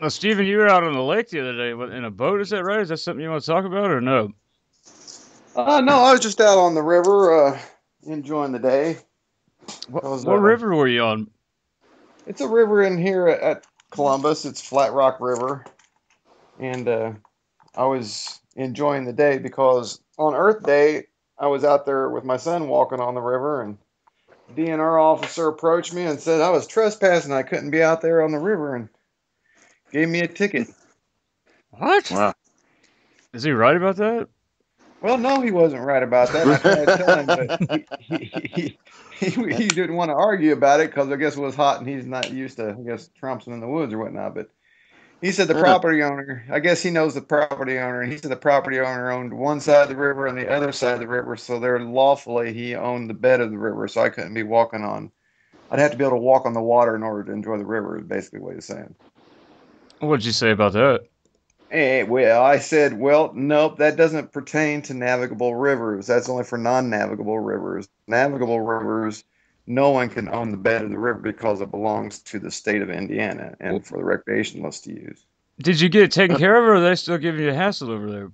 Now, Stephen, you were out on the lake the other day in a boat. Is that right? Is that something you want to talk about or no? No, I was just out on the river enjoying the day. What river were you on? It's a river in here at Columbus. It's Flat Rock River. And I was enjoying the day because on Earth Day, I was out there with my son walking on the river, and DNR officer approached me and said I was trespassing. I couldn't be out there on the river, and gave me a ticket. What? Wow. Is he right about that? Well, no, he wasn't right about that. I tried to tell him, but he didn't want to argue about it because I guess it was hot and he's not used to, I guess, tromping in the woods or whatnot. But he said the property owner, I guess he knows the property owner, and he said the property owner owned one side of the river and the other side of the river, so there lawfully he owned the bed of the river, so I couldn't be walking on. I'd have to be able to walk on the water in order to enjoy the river is basically what he's saying. What did you say about that? Hey, well, I said, well, nope, that doesn't pertain to navigable rivers. That's only for non-navigable rivers. Navigable rivers, no one can own the bed of the river because it belongs to the state of Indiana and for the recreationalists to use. Did you get it taken care of, or are they still giving you a hassle over there?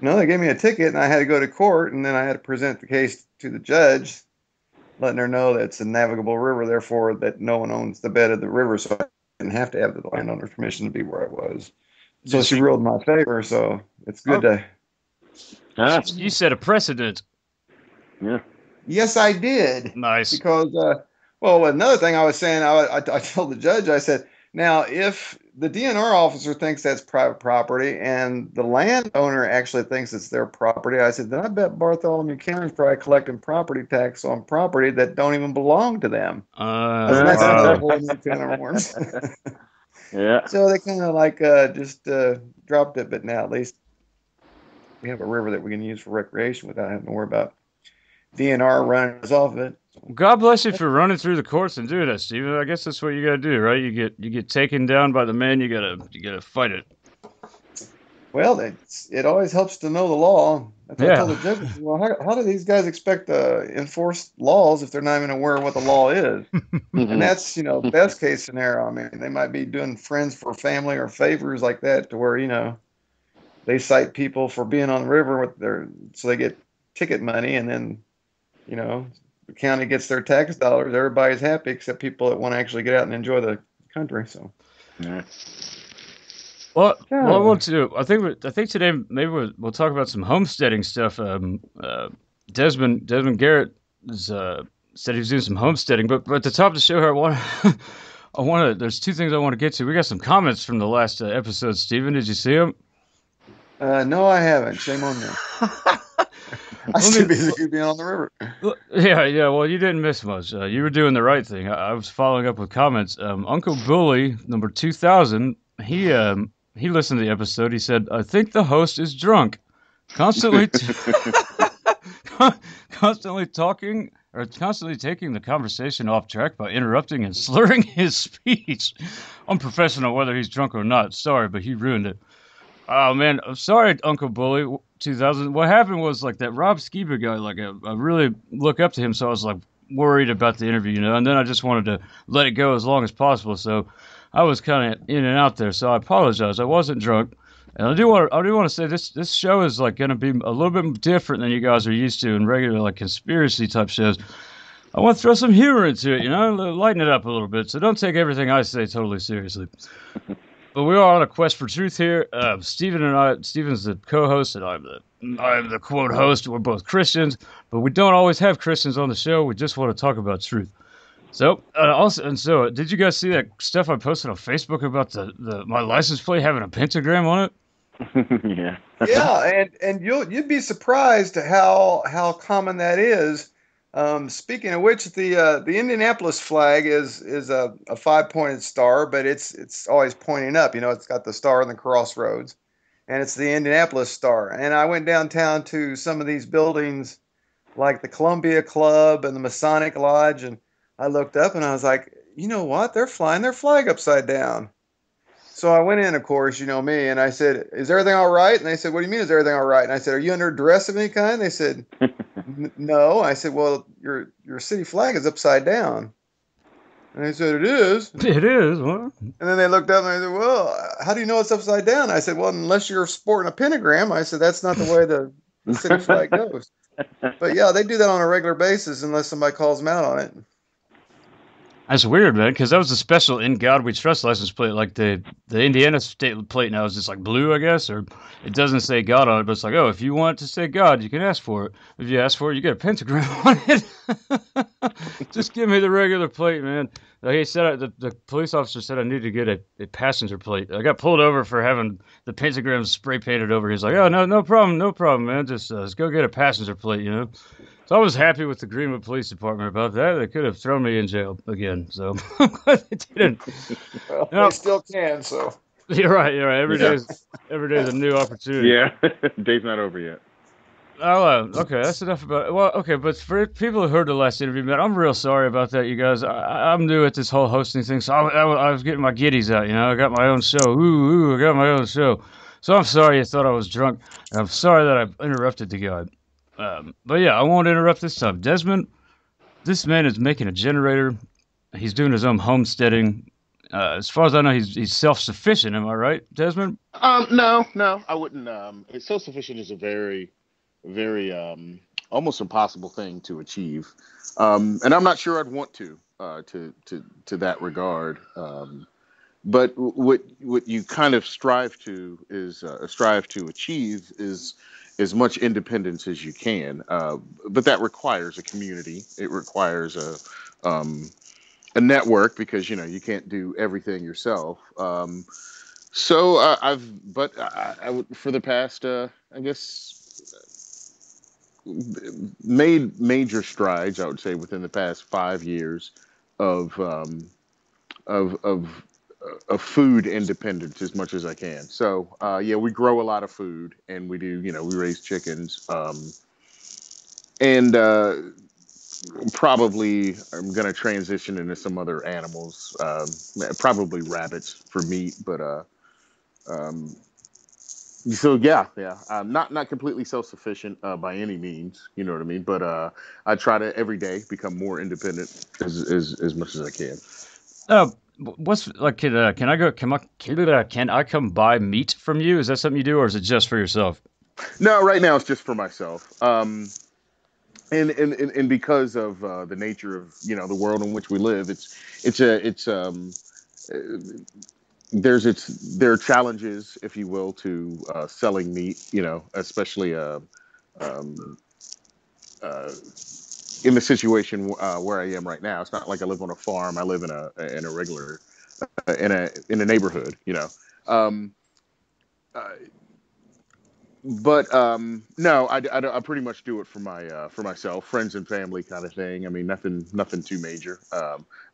No, they gave me a ticket, and I had to go to court, and then I had to present the case to the judge, letting her know that it's a navigable river, therefore that no one owns the bed of the river, so I didn't have to have the landowner's permission to be where I was. So she ruled in my favor, so it's good to... You set a precedent. Yeah. Yes, I did. Nice. Because, well, another thing I was saying, I told the judge, I said, now, if the DNR officer thinks that's private property and the landowner actually thinks it's their property, I said, then I bet Bartholomew County's probably collecting property tax on property that don't even belong to them. Yeah. So they kind of like just dropped it, but now at least we have a river that we can use for recreation without having to worry about DNR running us off of it. God bless you for running through the courts and doing that, Stephen. I guess that's what you got to do, right? You get taken down by the man. You gotta fight it. Well, it always helps to know the law. Yeah. I tell the judges, well, how do these guys expect to enforce laws if they're not even aware of what the law is? And that's, you know, best case scenario. I mean, they might be doing friends for family or favors like that to where, you know, they cite people for being on the river with their, so they get ticket money, and then, you know, the county gets their tax dollars. Everybody's happy except people that want to actually get out and enjoy the country. So. Yeah. Well, I want to. I think today maybe we'll talk about some homesteading stuff. Desmond Garrett said he was doing some homesteading, but at the top of the show, I want to. There's two things I want to get to. We got some comments from the last episode. Stephen, did you see them? No, I haven't. Shame on me. I should be being on the river. Yeah. Well, you didn't miss much. You were doing the right thing. I was following up with comments. Uncle Bully, number 2000. He listened to the episode. He said, I think the host is drunk. Constantly talking or constantly taking the conversation off track by interrupting and slurring his speech. Unprofessional whether he's drunk or not. Sorry, but he ruined it. Oh, man. I'm sorry, Uncle Bully 2000. What happened was, like, that Rob Skiba guy, like, I really look up to him, so I was, like, worried about the interview, you know, and then I just wanted to let it go as long as possible, so... I was kind of in and out there, so I apologize. I wasn't drunk, and I do want to say this show is like going to be a little bit different than you guys are used to in regular like conspiracy type shows. I want to throw some humor into it, you know, lighten it up a little bit. So don't take everything I say totally seriously. But we are on a quest for truth here. Stephen's the co-host, and I'm the quote host. We're both Christians, but we don't always have Christians on the show. We just want to talk about truth. So, also, did you guys see that stuff I posted on Facebook about my license plate having a pentagram on it? Yeah. Yeah, and you'd be surprised how common that is. Speaking of which, the Indianapolis flag is a five-pointed star, but it's always pointing up. You know, it's got the star and the crossroads, and it's the Indianapolis star. And I went downtown to some of these buildings, like the Columbia Club and the Masonic Lodge, and I looked up and I was like, you know what? They're flying their flag upside down. So I went in, of course, you know me, and I said, is everything all right? And they said, what do you mean, is everything all right? And I said, are you under dress of any kind? They said, no. I said, well, your city flag is upside down. And they said, it is. It is. What? And then they looked up and I said, well, how do you know it's upside down? I said, well, unless you're sporting a pentagram. I said, that's not the way the city flag goes. But yeah, they do that on a regular basis unless somebody calls them out on it. That's weird, man, because that was a special In God We Trust license plate. Like the Indiana state plate now is just like blue, I guess, or it doesn't say God on it, but it's like, oh, if you want to say God, you can ask for it. If you ask for it, you get a pentagram on it. Just give me the regular plate, man. Like he said, the police officer said I need to get a passenger plate. I got pulled over for having the pentagram spray painted over. He's like, oh, no problem, man. Just go get a passenger plate, you know. So I was happy with the Greenwood Police Department about that. They could have thrown me in jail again, so I'm glad they didn't. Well, no. They still can, so. You're right. Every day is a new opportunity. Yeah, day's not over yet. Okay, that's enough about it. Well, okay, but for people who heard the last interview, man, I'm real sorry about that, you guys. I'm new at this whole hosting thing, so I was getting my giddies out, you know. I got my own show. I got my own show. So I'm sorry you thought I was drunk, and I'm sorry that I interrupted the guy. But yeah, I won't interrupt this time. Desmond, this man is making a generator. He's doing his own homesteading. As far as I know, he's self-sufficient. Am I right, Desmond? No, I wouldn't. Self-sufficient is a very, very almost impossible thing to achieve. And I'm not sure I'd want to that regard. But what you kind of strive to achieve is much independence as you can, but that requires a community. It requires a network because you can't do everything yourself. For the past made major strides, I would say, within the past 5 years of food independence as much as I can. So, we grow a lot of food and we do, we raise chickens. And probably I'm going to transition into some other animals, probably rabbits for meat, but, I'm not completely self-sufficient by any means, you know what I mean? But, I try to every day become more independent as much as I can. What's like? Can I come buy meat from you? Is that something you do, or is it just for yourself? No, right now it's just for myself. And because of the nature of the world in which we live, there are challenges, if you will, to selling meat. Especially in the situation where I am right now. It's not like I live on a farm. I live in a neighborhood, I pretty much do it for myself, friends and family kind of thing. I mean, nothing too major,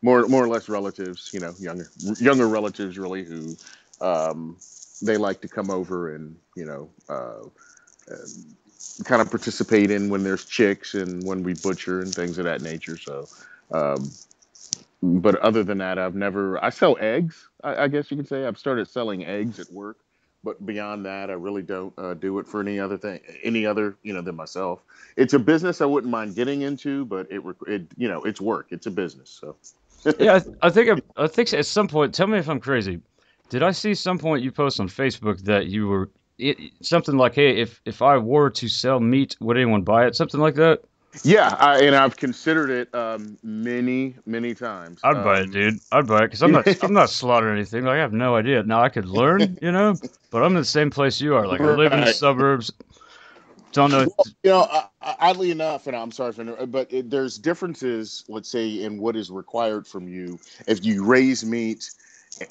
more or less relatives, younger relatives really, who, they like to come over and, kind of participate in when there's chicks and when we butcher and things of that nature. So, but other than that, I sell eggs. I guess you could say I've started selling eggs at work, but beyond that, I really don't do it for any other thing, than myself. It's a business I wouldn't mind getting into, but it it's work. It's a business. So yeah, I think at some point, tell me if I'm crazy. Did I see some point you post on Facebook that you were, something like, hey, if I were to sell meat, would anyone buy it? Something like that? Yeah, and I've considered it many, many times. I'd buy it, dude. I'd buy it because I'm not slaughtering anything. Like, I have no idea. Now I could learn, but I'm in the same place you are. Like, I live in the suburbs. Don't know. Well, oddly enough, and I'm sorry for, but there's differences. Let's say in what is required from you if you raise meat,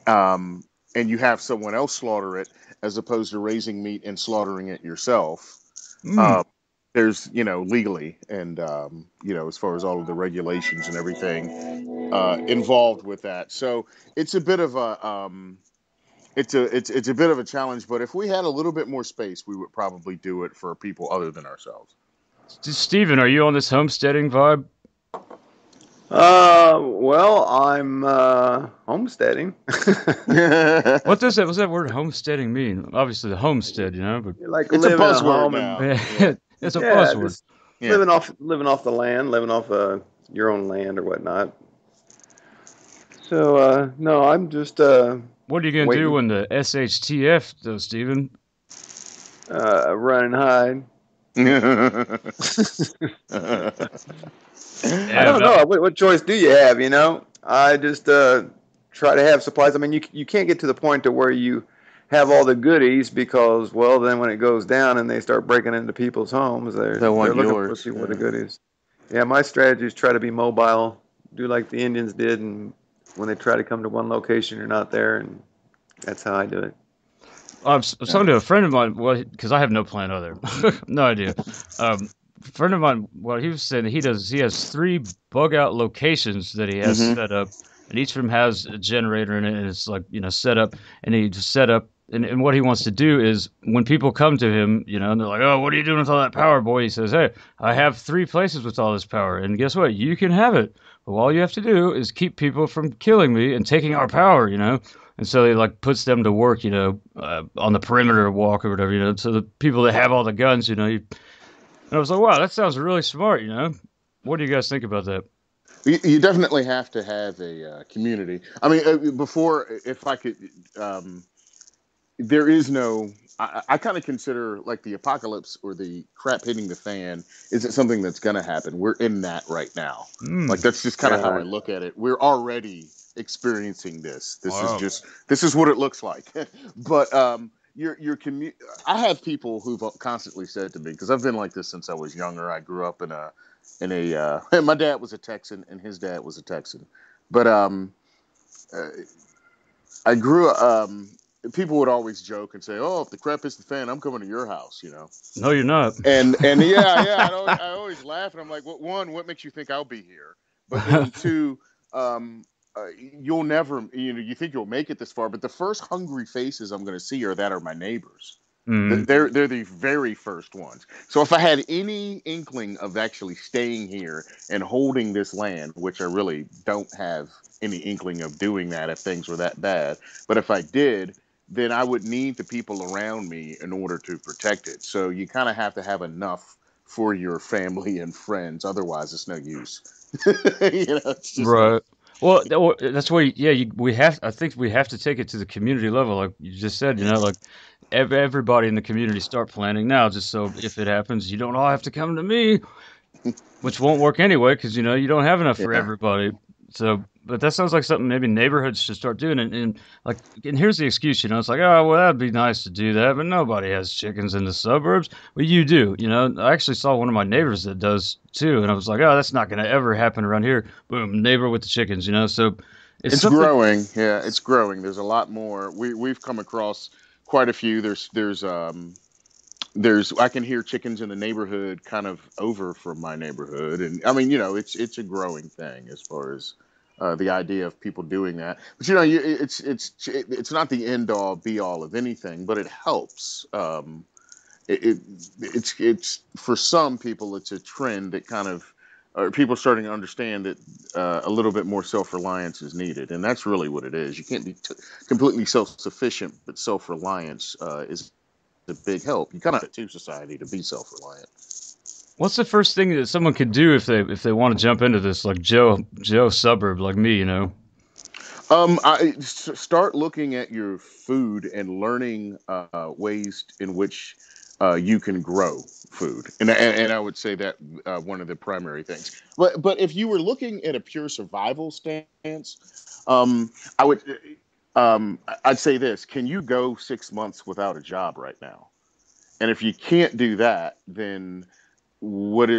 and you have someone else slaughter it, as opposed to raising meat and slaughtering it yourself. There's, legally and, as far as all of the regulations and everything involved with that. So it's a bit of a, it's a bit of a challenge, but if we had a little bit more space, we would probably do it for people other than ourselves. Stephen, are you on this homesteading vibe? I'm homesteading. What's that word homesteading mean? Obviously the homestead, but like it's a buzzword now. It's a buzzword. Yeah. Living off the land, living off your own land or whatnot. So, no, I'm just what are you going to do when the SHTF does, Stephen? Run and hide. I don't know. What choice do you have, you know? I just try to have supplies. I mean, you can't get to the point to where you have all the goodies because, well, then when it goes down and they start breaking into people's homes, they're looking for see what the goodies. Yeah, my strategy is try to be mobile, do like the Indians did, and when they try to come to one location, you're not there, and that's how I do it. I was talking to a friend of mine, because I have no plan other. No idea. A friend of mine, he was saying he has 3 bug-out locations that he has set up, and each of them has a generator in it, and it's like, you know, set up, and he just set up. And what he wants to do is when people come to him, you know, and they're like, oh, what are you doing with all that power, boy? He says, hey, I have 3 places with all this power. And guess what? You can have it. But all you have to do is keep people from killing me and taking our power, you know. And so he, like, puts them to work, you know, on the perimeter walk or whatever, you know. So the people that have all the guns, you know. And I was like, wow, that sounds really smart, you know. What do you guys think about that? You definitely have to have a community. I mean, before, if I could... there is no, I kind of consider like the apocalypse or the crap hitting the fan isn't something that's going to happen. We're in that right now. Like that's just kind of how I look at it. We're already experiencing this. This is just, this is what it looks like. But your community, I have people who've constantly said to me, because I've been like this since I was younger. I grew up and my dad was a Texan and his dad was a Texan. But I grew up, people would always joke and say, "Oh, if the crap hits the fan, I'm coming to your house," you know. No, you're not. And yeah, I always laugh, and I'm like, "Well, one, what makes you think I'll be here?" But then two, you'll never, you know, you think you'll make it this far, but the first hungry faces I'm going to see are my neighbors. They're the very first ones. So if I had any inkling of actually staying here and holding this land, which I really don't have any inkling of doing that if things were that bad, but if I did, then I would need the people around me in order to protect it. So you kind of have to have enough for your family and friends. Otherwise, it's no use. You know, it's just right. Well, that's why, yeah, we have. I think we have to take it to the community level, like you just said. You know, like everybody in the community start planning now, just so if it happens, you don't all have to come to me, which won't work anyway because you know you don't have enough for everybody. So. But that sounds like something maybe neighborhoods should start doing. And here's the excuse, you know, it's like, oh, well, that'd be nice to do that, but nobody has chickens in the suburbs. Well, you do, you know. I actually saw one of my neighbors that does too, and I was like, oh, that's not going to ever happen around here. Boom, neighbor with the chickens, you know. So it's growing. Yeah, it's growing. There's a lot more. We've come across quite a few. There's I can hear chickens in the neighborhood kind of over from my neighborhood, and I mean, you know, it's a growing thing as far as. The idea of people doing that, but you know, it's not the end all be all of anything, but it helps. It's for some people, it's a trend that kind of, or people starting to understand that a little bit more self-reliance is needed, and that's really what it is. You can't be completely self-sufficient, but self-reliance is a big help. You kind of have to society to be self-reliant. What's the first thing that someone could do if they want to jump into this, like Joe suburb, like me, you know? I start looking at your food and learning ways in which you can grow food, and I would say that one of the primary things. But if you were looking at a pure survival stance, I'd say this: can you go 6 months without a job right now? And if you can't do that, then what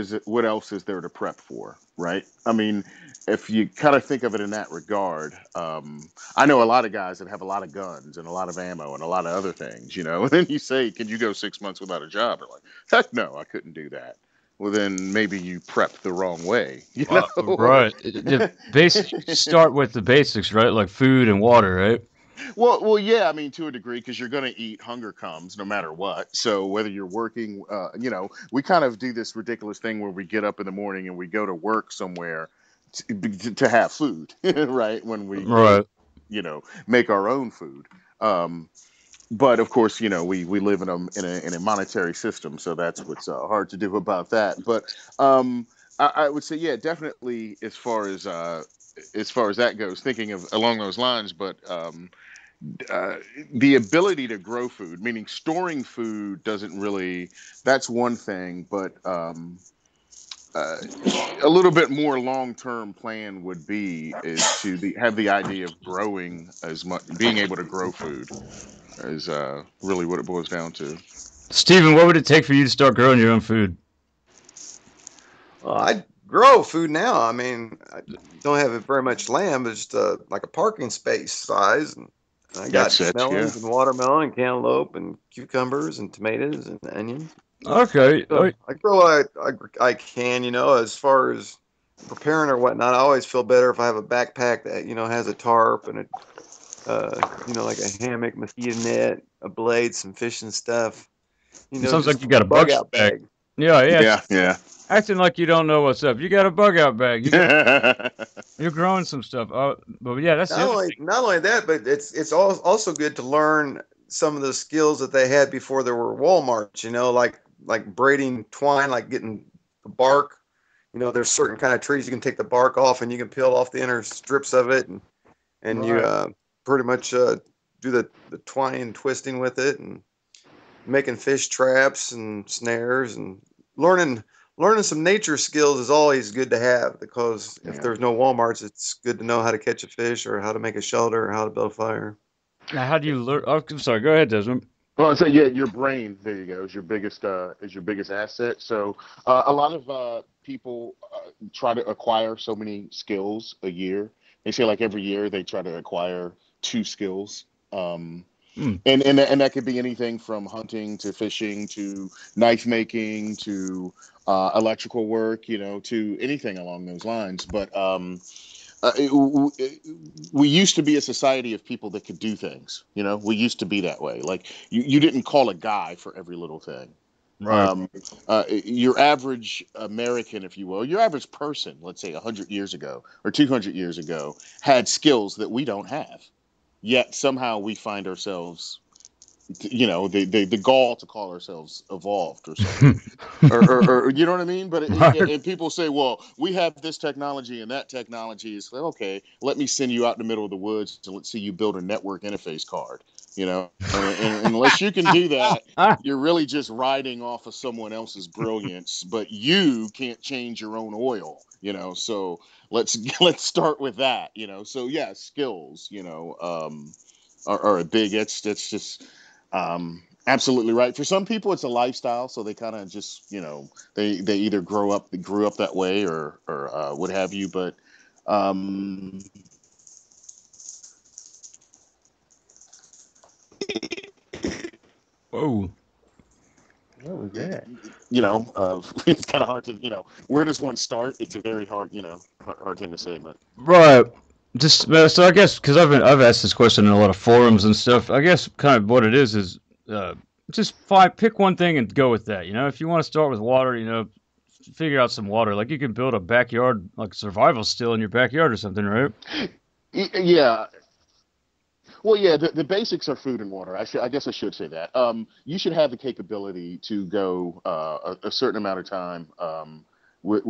else is there to prep for, right? I mean, if you kind of think of it in that regard, I know a lot of guys that have a lot of guns and a lot of ammo and a lot of other things, you know, and then you say, can you go 6 months without a job? Or like, heck no, I couldn't do that. Well, then maybe you prepped the wrong way. You know? Right. Basically, start with the basics, right? Like food and water, right? Well, yeah, I mean, to a degree, because you're going to eat. Hunger comes no matter what. So whether you're working, you know, we kind of do this ridiculous thing where we get up in the morning and we go to work somewhere to have food, right? When we, you know, make our own food. But of course, you know, we live in a monetary system, so that's what's hard to do about that. But I would say, yeah, definitely as far as as far as that goes, thinking of along those lines, but the ability to grow food, meaning storing food doesn't really, that's one thing, but a little bit more long-term plan would be is to have the idea of growing as much, being able to grow food is really what it boils down to. Stephen, what would it take for you to start growing your own food? I grow food now. I mean, I don't have very much land, but just like a parking space size. And I got melons and watermelon and cantaloupe and cucumbers and tomatoes and onions. Okay. So I grow what I can, you know, as far as preparing or whatnot. I always feel better if I have a backpack that, you know, has a tarp and a, you know, like a hammock, mosquito net, a blade, some fishing stuff. You know, sounds like you got a bug-out bag. Yeah. Acting like you don't know what's up. You got a bug-out bag. You're growing some stuff. But yeah, that's not only that, but it's also good to learn some of the skills that they had before there were Walmarts. You know, like braiding twine, like getting the bark. You know, there's certain kind of trees you can take the bark off, and you can peel off the inner strips of it, and right. You pretty much do the twine twisting with it, and making fish traps and snares, and learning some nature skills is always good to have, because if there's no Walmarts, it's good to know how to catch a fish or how to make a shelter or how to build a fire. Now, how do you learn? Oh, I'm sorry. Go ahead, Desmond. Well, I say, yeah, your brain. There you go. Is your biggest asset. So a lot of people try to acquire so many skills a year. They say like every year they try to acquire 2 skills. And that could be anything from hunting to fishing to knife making to electrical work, you know, to anything along those lines. But we used to be a society of people that could do things. You know, we used to be that way. Like you didn't call a guy for every little thing. Right. Your average American, if you will, your average person, let's say 100 years ago or 200 years ago, had skills that we don't have. Yet somehow we find ourselves, you know, the gall to call ourselves evolved or something, or you know what I mean? But and people say, well, we have this technology and that technology. It's like, okay, let me send you out in the middle of the woods and let's see you build a network interface card, you know? And unless you can do that, you're really just riding off of someone else's brilliance, but you can't change your own oil, you know? So let's start with that, you know. So yeah, skills, you know, are a big. It's just absolutely right. For some people, it's a lifestyle, so they kind of just, you know, they either grew up that way or what have you. But whoa. What was that? You know, it's kind of hard to, you know, where does one start? It's a very hard, you know, hard thing to say, but right. Just so I guess because I've asked this question in a lot of forums and stuff. I guess kind of what it is just pick one thing and go with that. You know, if you want to start with water, you know, figure out some water. Like you can build a backyard, like survival still in your backyard or something, right? Yeah. Well, yeah, the basics are food and water. I guess I should say that. You should have the capability to go a certain amount of time with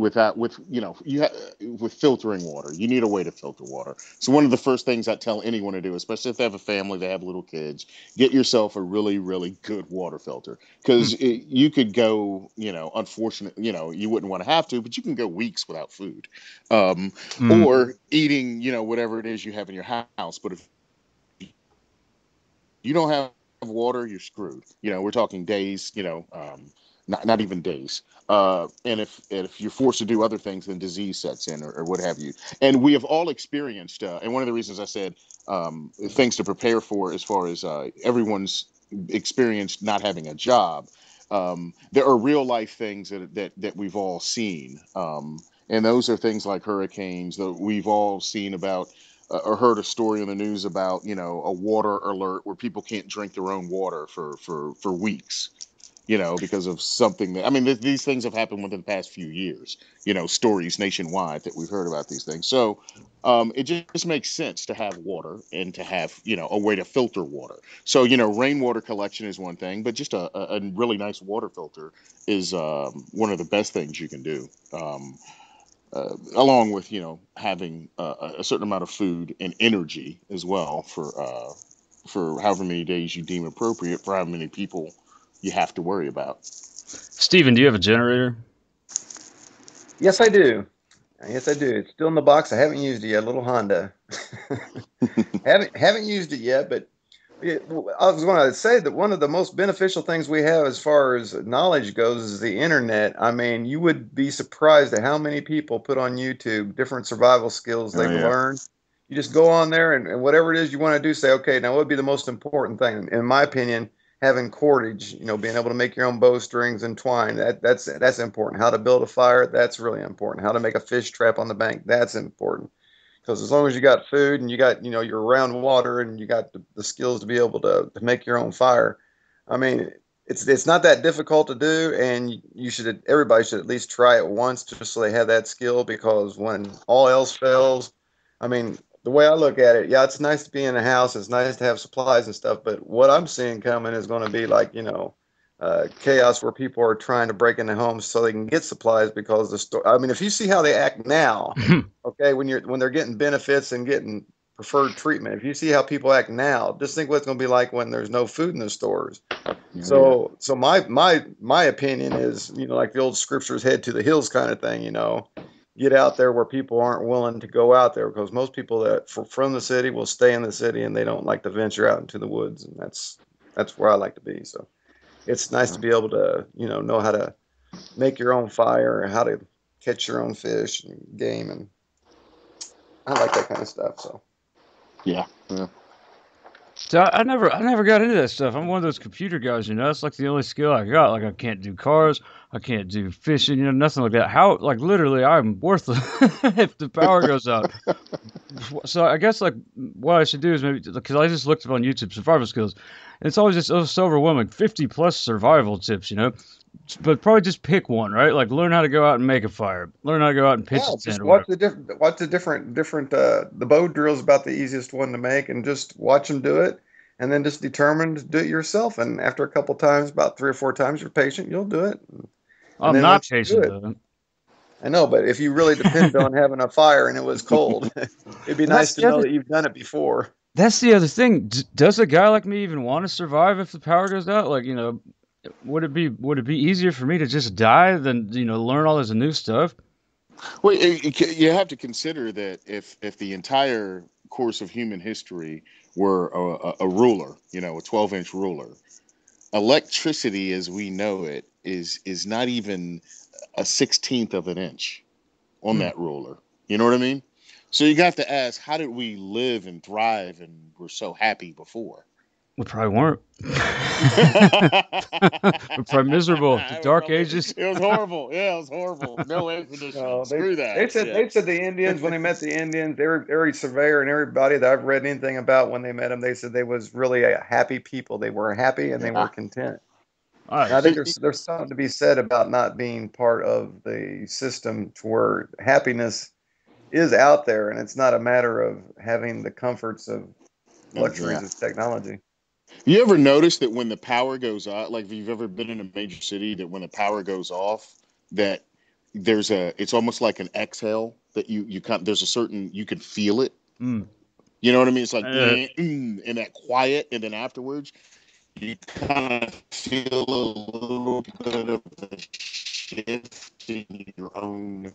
filtering water. You need a way to filter water. So one of the first things I tell anyone to do, especially if they have a family, they have little kids, get yourself a really, really good water filter, because you could go, you know, unfortunately, you know, you wouldn't want to have to, but you can go weeks without food or eating, you know, whatever it is you have in your house. But if you don't have water, you're screwed. You know, we're talking days, you know, not even days. And if you're forced to do other things, then disease sets in or what have you. And we have all experienced, and one of the reasons I said things to prepare for as far as everyone's experienced not having a job, there are real life things that we've all seen. And those are things like hurricanes that we've all seen about, or heard a story on the news about, you know, a water alert where people can't drink their own water for weeks, you know, because of something that, I mean, these things have happened within the past few years, you know, stories nationwide that we've heard about these things. So it just makes sense to have water and to have, you know, a way to filter water. So, you know, rainwater collection is one thing, but just a really nice water filter is one of the best things you can do. along with, you know, having a certain amount of food and energy as well for however many days you deem appropriate for how many people you have to worry about. Stephen, do you have a generator? Yes, I do. Yes, I do. It's still in the box. I haven't used it yet. A little Honda. haven't used it yet, but I was going to say that one of the most beneficial things we have as far as knowledge goes is the internet. I mean, you would be surprised at how many people put on YouTube different survival skills they've learned. You just go on there and whatever it is you want to do, say, okay, now what would be the most important thing? In my opinion, having cordage, you know, being able to make your own bow strings and twine, that's important. How to build a fire, that's really important. How to make a fish trap on the bank, that's important. Because as long as you got food and you got, you know, you're around water and you got the skills to be able to make your own fire, I mean, it's not that difficult to do, and you should, everybody should at least try it once just so they have that skill. Because when all else fails, I mean, the way I look at it, yeah, it's nice to be in a house, it's nice to have supplies and stuff, but what I'm seeing coming is going to be like, you know, chaos where people are trying to break into homes so they can get supplies because the store. I mean, if you see how they act now, okay, when they're getting benefits and getting preferred treatment, if you see how people act now, just think what it's going to be like when there's no food in the stores. So my opinion is, you know, like the old scriptures, head to the hills kind of thing, you know, get out there where people aren't willing to go out there, because most people that from the city will stay in the city and they don't like to venture out into the woods, and that's where I like to be. So it's nice to be able to, you know how to make your own fire, how to catch your own fish and game, and I like that kind of stuff. So, yeah. So I never got into that stuff. I'm one of those computer guys, you know. It's like the only skill I got. Like I can't do cars, I can't do fishing, you know, nothing like that. How, like, literally, I'm worthless if the power goes out. So I guess like what I should do is maybe, because I just looked up on YouTube survival skills, and it's always just so overwhelming, 50+ survival tips, you know. But probably just pick one, right? Like learn how to go out and make a fire, learn how to go out and pitch a tent. Watch the different the bow drill is about the easiest one to make, and just watch them do it, and then just determine to do it yourself. And after a couple times, about 3 or 4 times, you're patient, you'll do it. I'm not patient, though. I know, but if you really depend on having a fire and it was cold, it'd be nice to know that you've done it before. That's the other thing. Does a guy like me even want to survive if the power goes out? Like, you know, would it be easier for me to just die than, you know, learn all this new stuff? Well, you have to consider that if the entire course of human history were a ruler, you know, a 12-inch ruler, electricity as we know it is not even a 16th of an inch on that ruler. You know what I mean? So you got to ask, how did we live and thrive and were so happy before? We probably weren't. We're probably miserable. The Dark Ages. It was horrible. Yeah, it was horrible. No air conditioning. Screw that. They said the Indians, when they met the Indians, every surveyor and everybody that I've read anything about, when they met them, they said they was really a happy people. They were happy and they were content. Right. I think there's something to be said about not being part of the system to where happiness is out there, and it's not a matter of having the comforts of luxuries of technology. You ever notice that when the power goes out, like if you've ever been in a major city, that when the power goes off, that there's it's almost like an exhale that you can't, there's a certain, you can feel it. You know what I mean? It's like, and that quiet. And then afterwards, you kind of feel a little bit of a shift in your own.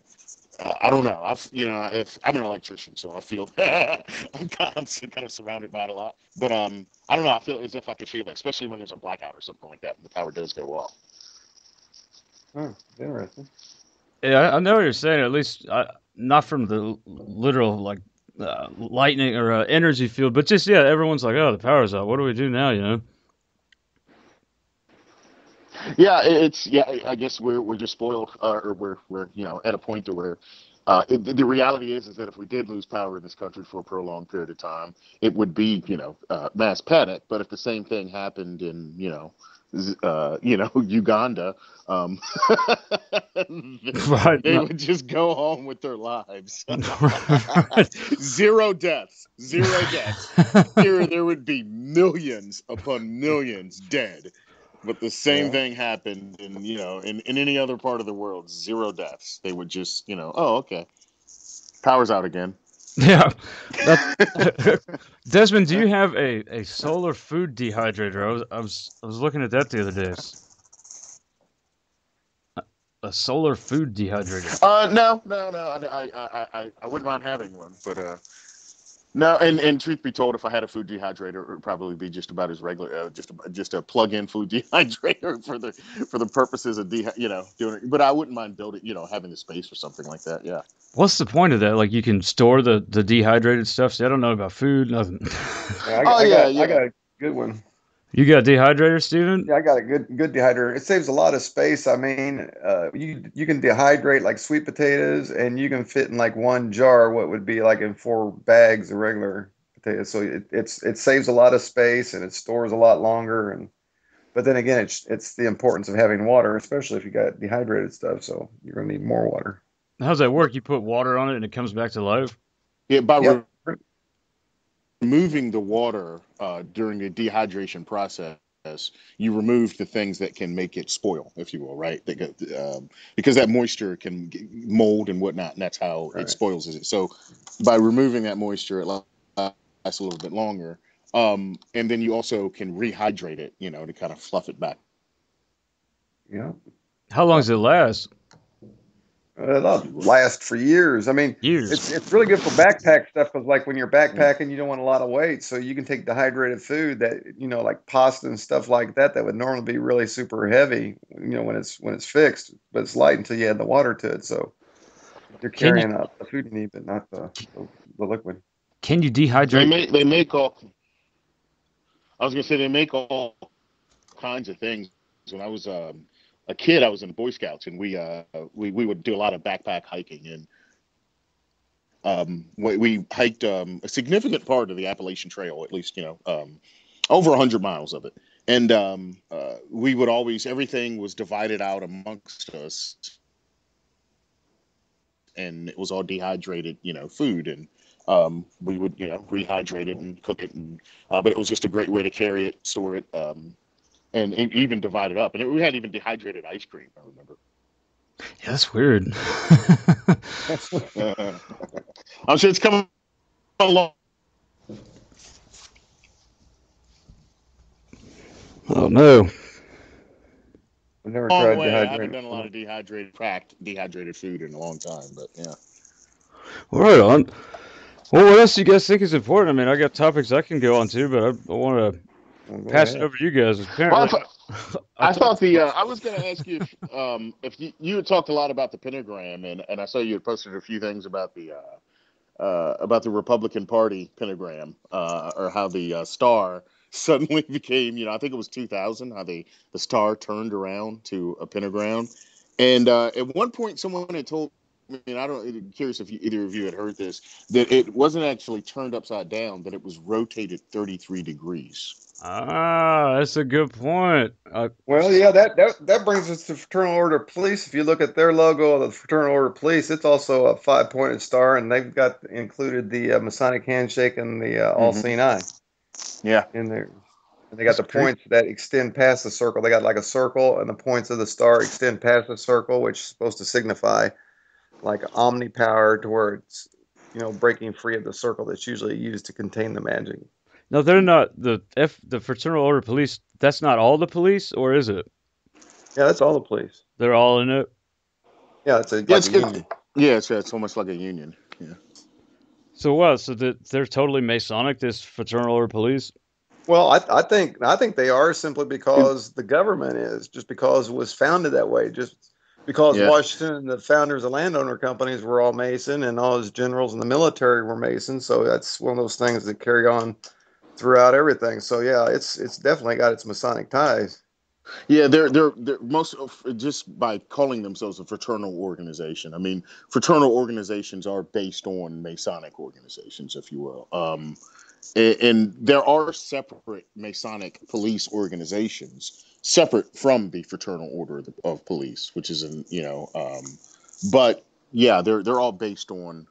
I don't know. I'm an electrician, so I feel I'm kind of surrounded by it a lot. But I don't know. I feel as if I could feel that, especially when there's a blackout or something like that, and the power does go off. Oh, interesting. Yeah, I know what you're saying. At least not from the literal like lightning or energy field, but just everyone's like, oh, the power's out. What do we do now? You know. Yeah, I guess we're just spoiled, or we're you know, at a point to where the reality is that if we did lose power in this country for a prolonged period of time, it would be, you know, mass panic. But if the same thing happened in, you know, Uganda, they would just go home with their lives. Zero deaths. There would be millions upon millions dead. But the same thing happened in, you know, in any other part of the world. Zero deaths. They would just, you know, oh, okay. Power's out again. Yeah. Desmond, do you have a solar food dehydrator? I was looking at that the other day. A solar food dehydrator. No. I wouldn't mind having one, but no. And truth be told, if I had a food dehydrator, it would probably be just about as regular, just a plug-in food dehydrator for the purposes of doing it. But I wouldn't mind building, having the space for something like that. Yeah. What's the point of that? Like, you can store the dehydrated stuff. See, I don't know about food, nothing. I got a good one. You got a dehydrator, Stephen? Yeah, I got a good dehydrator. It saves a lot of space. I mean, you can dehydrate like sweet potatoes, and you can fit in like one jar what would be like in 4 bags of regular potatoes. So it saves a lot of space, and it stores a lot longer. But then again, it's the importance of having water, especially if you got dehydrated stuff. So you're gonna need more water. How does that work? You put water on it, and it comes back to life? Yeah, removing the water during the dehydration process, you remove the things that can make it spoil, if you will, right? Because that moisture can mold and whatnot, and that's how it spoils it. So by removing that moisture, it lasts a little bit longer. And then you also can rehydrate it, to kind of fluff it back. Yeah. How long does it last? That'll last for years. I mean, it's really good for backpack stuff because, like, when you're backpacking, you don't want a lot of weight, so you can take dehydrated food that like pasta and stuff like that would normally be really super heavy, when it's fixed, but it's light until you add the water to it. So you're carrying out the food you need, but not the liquid. Can you dehydrate? They make all kinds of things. When I was a kid, I was in Boy Scouts, and we would do a lot of backpack hiking, and we hiked a significant part of the Appalachian Trail, at least over 100 miles of it, and we would always, everything was divided out amongst us, and it was all dehydrated food, and we would rehydrate it and cook it, and but it was just a great way to carry it, store it, and even divided up. And we had even dehydrated ice cream, I remember. Yeah, that's weird. I'm sure it's coming along. Oh, no. I've never tried dehydrated. I haven't done a lot of dehydrated food in a long time, but yeah. All right, on. Well, what else do you guys think is important? I mean, I got topics I can go on to, but I want to pass it over to you guys. Well, I was going to ask you if you had talked a lot about the pentagram, and I saw you had posted a few things about the Republican Party pentagram, or how the star suddenly became, I think it was 2000, how the star turned around to a pentagram. And at one point, someone had told me, and I'm curious if either of you had heard this, that it wasn't actually turned upside down, that it was rotated 33 degrees. Ah, that's a good point. Well, yeah, that brings us to Fraternal Order of Police. If you look at their logo of the Fraternal Order of Police, it's also a 5-pointed star, and they've got included the Masonic handshake and the all-seeing eye. Yeah, in there, and they got the points that extend past the circle. They got like a circle, and the points of the star extend past the circle, which is supposed to signify like omni-power towards breaking free of the circle that's usually used to contain the magic. No, they're not the Fraternal Order of Police. That's not all the police, or is it? Yeah, that's all the police. They're all in it. Yeah, it's almost like a union. Yeah. So what? So they're totally Masonic, this Fraternal Order of Police. Well, I think they are, simply because the government is, just because it was founded that way, just because Washington and the founders of landowner companies were all Mason, and all his generals in the military were Mason. So that's one of those things that carry on throughout everything. So yeah, it's definitely got its Masonic ties. Yeah, they're most just by calling themselves a fraternal organization. I mean, fraternal organizations are based on Masonic organizations, if you will. And there are separate Masonic police organizations, separate from the Fraternal Order of Police, which is but yeah, they're all based on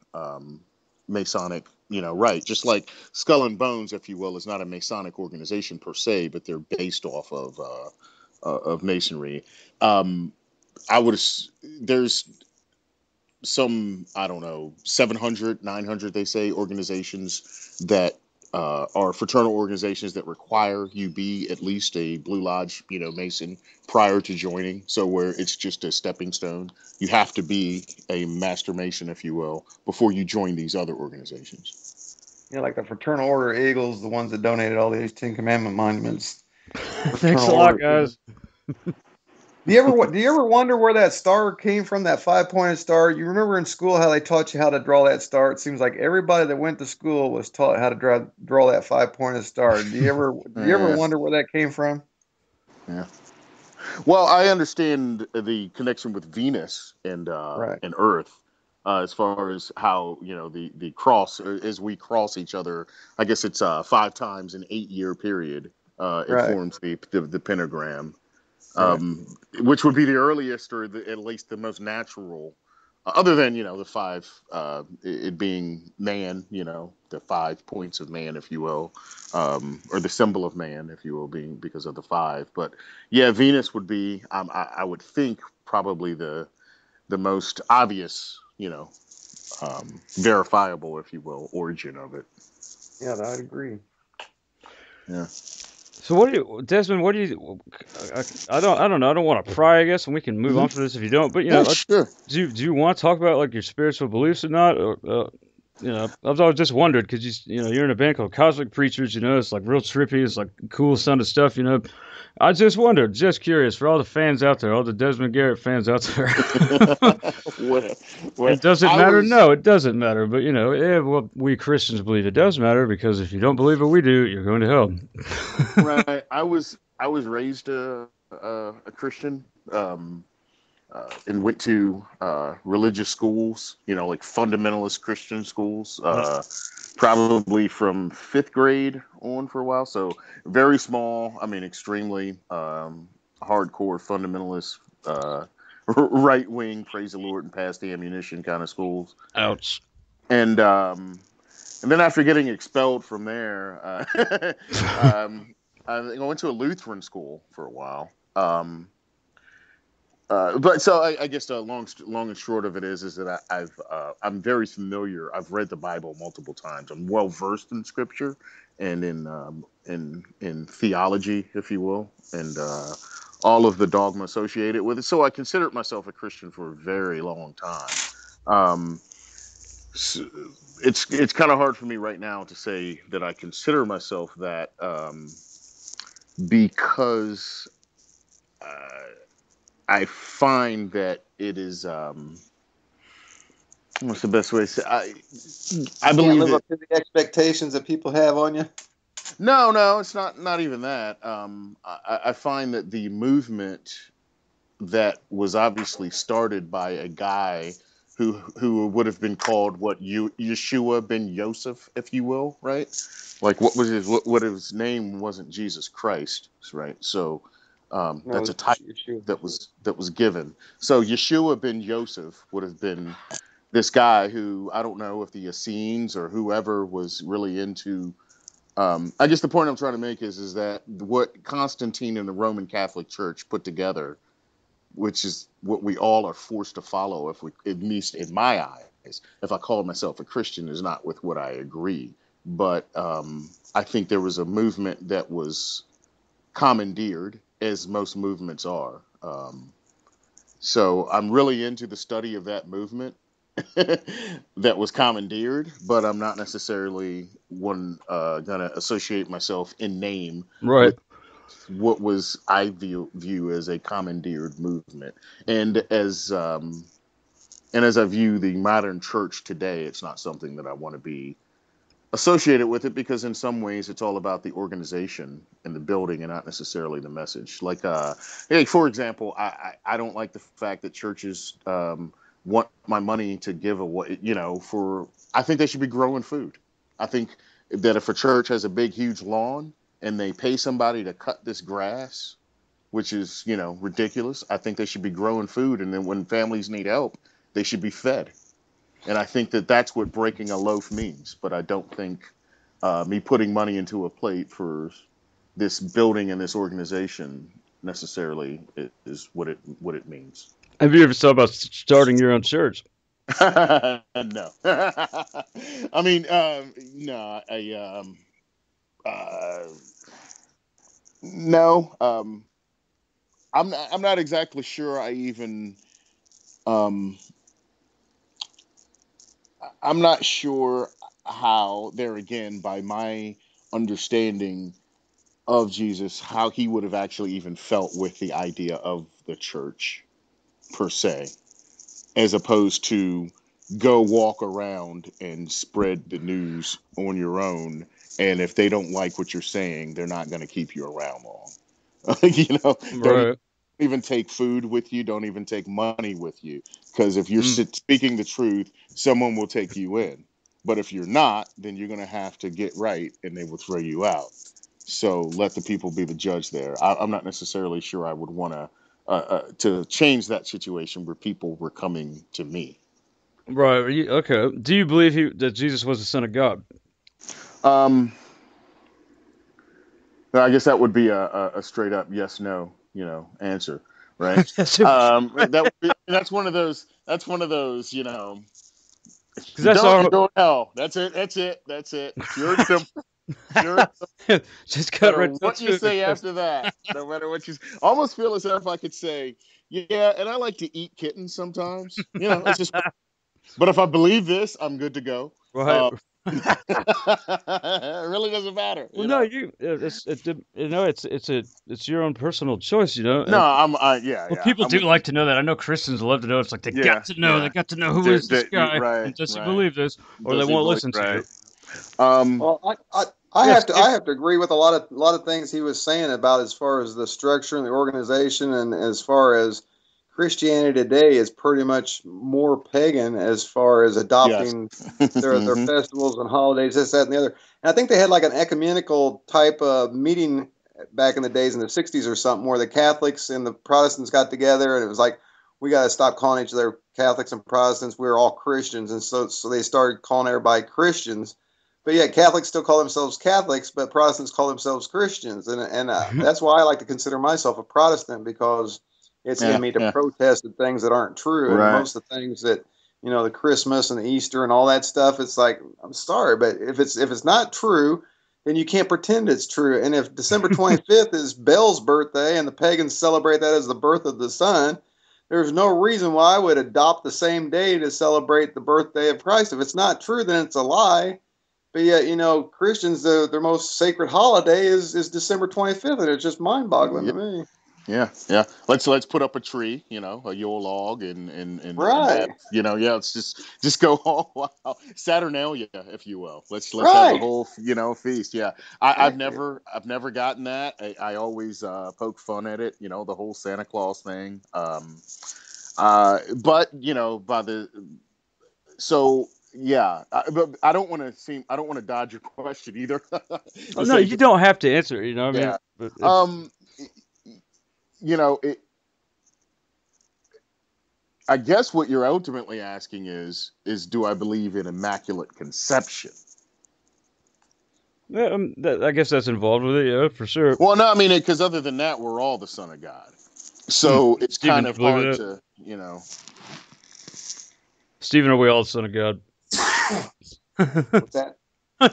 Masonic. Right. Just like Skull and Bones, if you will, is not a Masonic organization per se, but they're based off of of Masonry. There's some, 700, 900, they say, organizations that are fraternal organizations that require you be at least a Blue Lodge, Mason prior to joining. So where it's just a stepping stone, you have to be a Master Mason, if you will, before you join these other organizations. Yeah, like the Fraternal Order of Eagles, the ones that donated all these Ten Commandment monuments. Thanks a lot, guys. Do you ever wonder where that star came from, that five-pointed star? You remember in school how they taught you how to draw that star? It seems like everybody that went to school was taught how to draw that five-pointed star. Do you ever wonder where that came from? Yeah. Well, I understand the connection with Venus and Earth as far as how, the cross, as we cross each other, I guess it's 5 times an 8-year period. It forms the pentagram. Which would be the earliest, or at least the most natural, other than, the five, it being man, the 5 points of man, if you will, or the symbol of man, if you will, being because of the 5. But yeah, Venus would be, I would think, probably the most obvious, verifiable, if you will, origin of it. Yeah, I'd agree. Yeah. So what do you, Desmond? What do you? I don't know. I don't want to pry, I guess, and we can move on from this if you don't. But sure. Do you want to talk about your spiritual beliefs or not? Or, I've always just wondered because you're in a band called Cosmic Preachers. It's like real trippy. It's like cool sounding stuff. I just wondered, just curious for all the fans out there, all the Desmond Garrett fans out there. It doesn't matter. No, it doesn't matter. But we Christians believe it does matter because if you don't believe what we do, you're going to hell. Right. I was raised a Christian and went to religious schools, like fundamentalist Christian schools. Probably from 5th grade on for a while. So very small, extremely hardcore fundamentalist, right wing, praise the Lord and pass the ammunition kind of schools. Ouch. And then after getting expelled from there, I went to a Lutheran school for a while. But I guess the long and short of it is that I'm very familiar. I've read the Bible multiple times. I'm well versed in Scripture and in theology, if you will, and all of the dogma associated with it. So I considered myself a Christian for a very long time. So it's kind of hard for me right now to say that I consider myself that because. I find that it is, what's the best way to say? I believe you can't live up to the expectations that people have on you. No, it's not even that. I find that the movement that was obviously started by a guy who would have been called Yeshua ben Yosef, if you will, right? Like what his name wasn't Jesus Christ, right? So. That's a title that was given. So Yeshua ben Yosef would have been this guy who, I don't know if the Essenes or whoever was really into, I guess the point I'm trying to make is that what Constantine and the Roman Catholic Church put together, which is what we all are forced to follow, if we, at least in my eyes, if I call myself a Christian, is not with what I agree. But I think there was a movement that was commandeered, as most movements are. So I'm really into the study of that movement that was commandeered, but I'm not necessarily going to associate myself in name with what was I view as a commandeered movement. And as I view the modern church today, it's not something that I want to be associated with it, because in some ways it's all about the organization and the building and not necessarily the message. Like, for example, I don't like the fact that churches want my money to give away, I think they should be growing food. I think that if a church has a big, huge lawn and they pay somebody to cut this grass, which is, ridiculous, I think they should be growing food. And then when families need help, they should be fed. And I think that that's what breaking a loaf means. But I don't think me putting money into a plate for this building and this organization necessarily is what it means. Have you ever thought about starting your own church? No. I mean, no, no. I'm not exactly sure. I'm not sure how, there again, by my understanding of Jesus, how he would have actually even felt with the idea of the church per se, as opposed to go walk around and spread the news on your own. And if they don't like what you're saying, they're not going to keep you around long. You know, right. Don't even take food with you. Don't even take money with you. Because if you're speaking the truth, someone will take you in. But if you're not, then you're going to have to get right and they will throw you out. So let the people be the judge there. I'm not necessarily sure I would want to change that situation where people were coming to me. Right. Okay. Do you believe that Jesus was the Son of God? I guess that would be a straight up yes, no, you know, answer, right? That's one of those. That's one of those. You know, don't go to hell. That's it. You're simple. Just cut no right what to you it. Say after that. No matter what you say. I almost feel as if I could say, yeah, and I like to eat kittens sometimes. You know, it's just. But if I believe this, I'm good to go. Right. It really doesn't matter. Well, no, it's your own personal choice, you know. No, people do like to know that. I know Christians love to know. It's like they got to know. Yeah. They got to know who is this guy, right, and does he believe this, or does they won't listen to it. I have to agree with a lot of things he was saying about as far as the structure and the organization, and as far as Christianity today is pretty much more pagan as far as adopting their festivals and holidays, this, that, and the other. And I think they had like an ecumenical type of meeting back in the days in the 60s or something, where the Catholics and the Protestants got together, and it was like, we got to stop calling each other Catholics and Protestants. We're all Christians. And so they started calling everybody Christians. But yeah, Catholics still call themselves Catholics, but Protestants call themselves Christians. And that's why I like to consider myself a Protestant, because it's in me to protest the things that aren't true. Right. And most of the things that, you know, the Christmas and the Easter and all that stuff, it's like, I'm sorry, but if it's not true, then you can't pretend it's true. And if December 25th is Bel's birthday and the pagans celebrate that as the birth of the sun, there's no reason why I would adopt the same day to celebrate the birthday of Christ. If it's not true, then it's a lie. But yet, you know, Christians, their most sacred holiday is December 25th, and it's just mind-boggling to me. Yeah, yeah. Let's put up a tree, you know, a Yule log, and right. And that, you know, yeah. It's just go all wow, Saturnalia, if you will. Let's have a whole, you know, feast. Yeah, I've never gotten that. I always poke fun at it, you know, the whole Santa Claus thing. But you know, yeah, but I don't want to dodge your question either. Oh, no, you don't have to answer. You know what I mean? Yeah. But you know, I guess what you're ultimately asking is do I believe in immaculate conception? Yeah, I guess that's involved with it, yeah, for sure. Well, no, I mean, because other than that, we're all the Son of God. So it's Stephen, kind of hard to, you know. Stephen, are we all the Son of God? What's that? I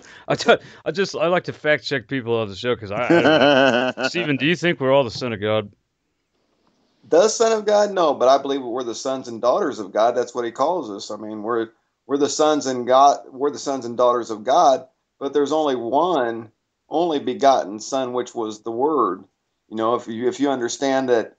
like to fact check people on the show, because I Stephen, do you think we're all the Son of God? The Son of God? No, but I believe we're the sons and daughters of God. That's what he calls us. I mean, we're the sons and God. We're the sons and daughters of God. But there's only one, only begotten Son, which was the Word. You know, if you understand that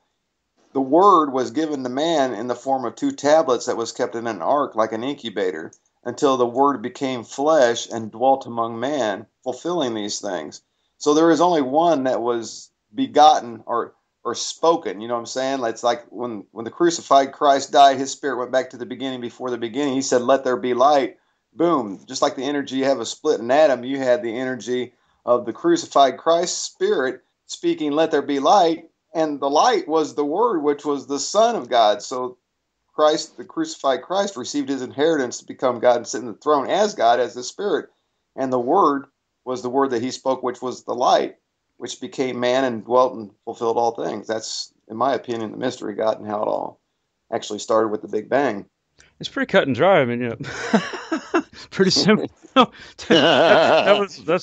the Word was given to man in the form of two tablets that was kept in an ark like an incubator, until the Word became flesh and dwelt among man, fulfilling these things. So there is only one that was begotten or spoken, you know what I'm saying? It's like when the crucified Christ died, his spirit went back to the beginning before the beginning. He said, let there be light. Boom. Just like the energy you have a split in atom, you had the energy of the crucified Christ's spirit speaking, let there be light. And the light was the Word, which was the Son of God. So Christ, the crucified Christ, received his inheritance to become God and sit in the throne as God, as the Spirit. And the Word was the Word that he spoke, which was the light. which became man and dwelt and fulfilled all things. That's, in my opinion, the mystery of God and how it all actually started with the Big Bang. It's pretty cut and dry. I mean, you know, pretty simple. that's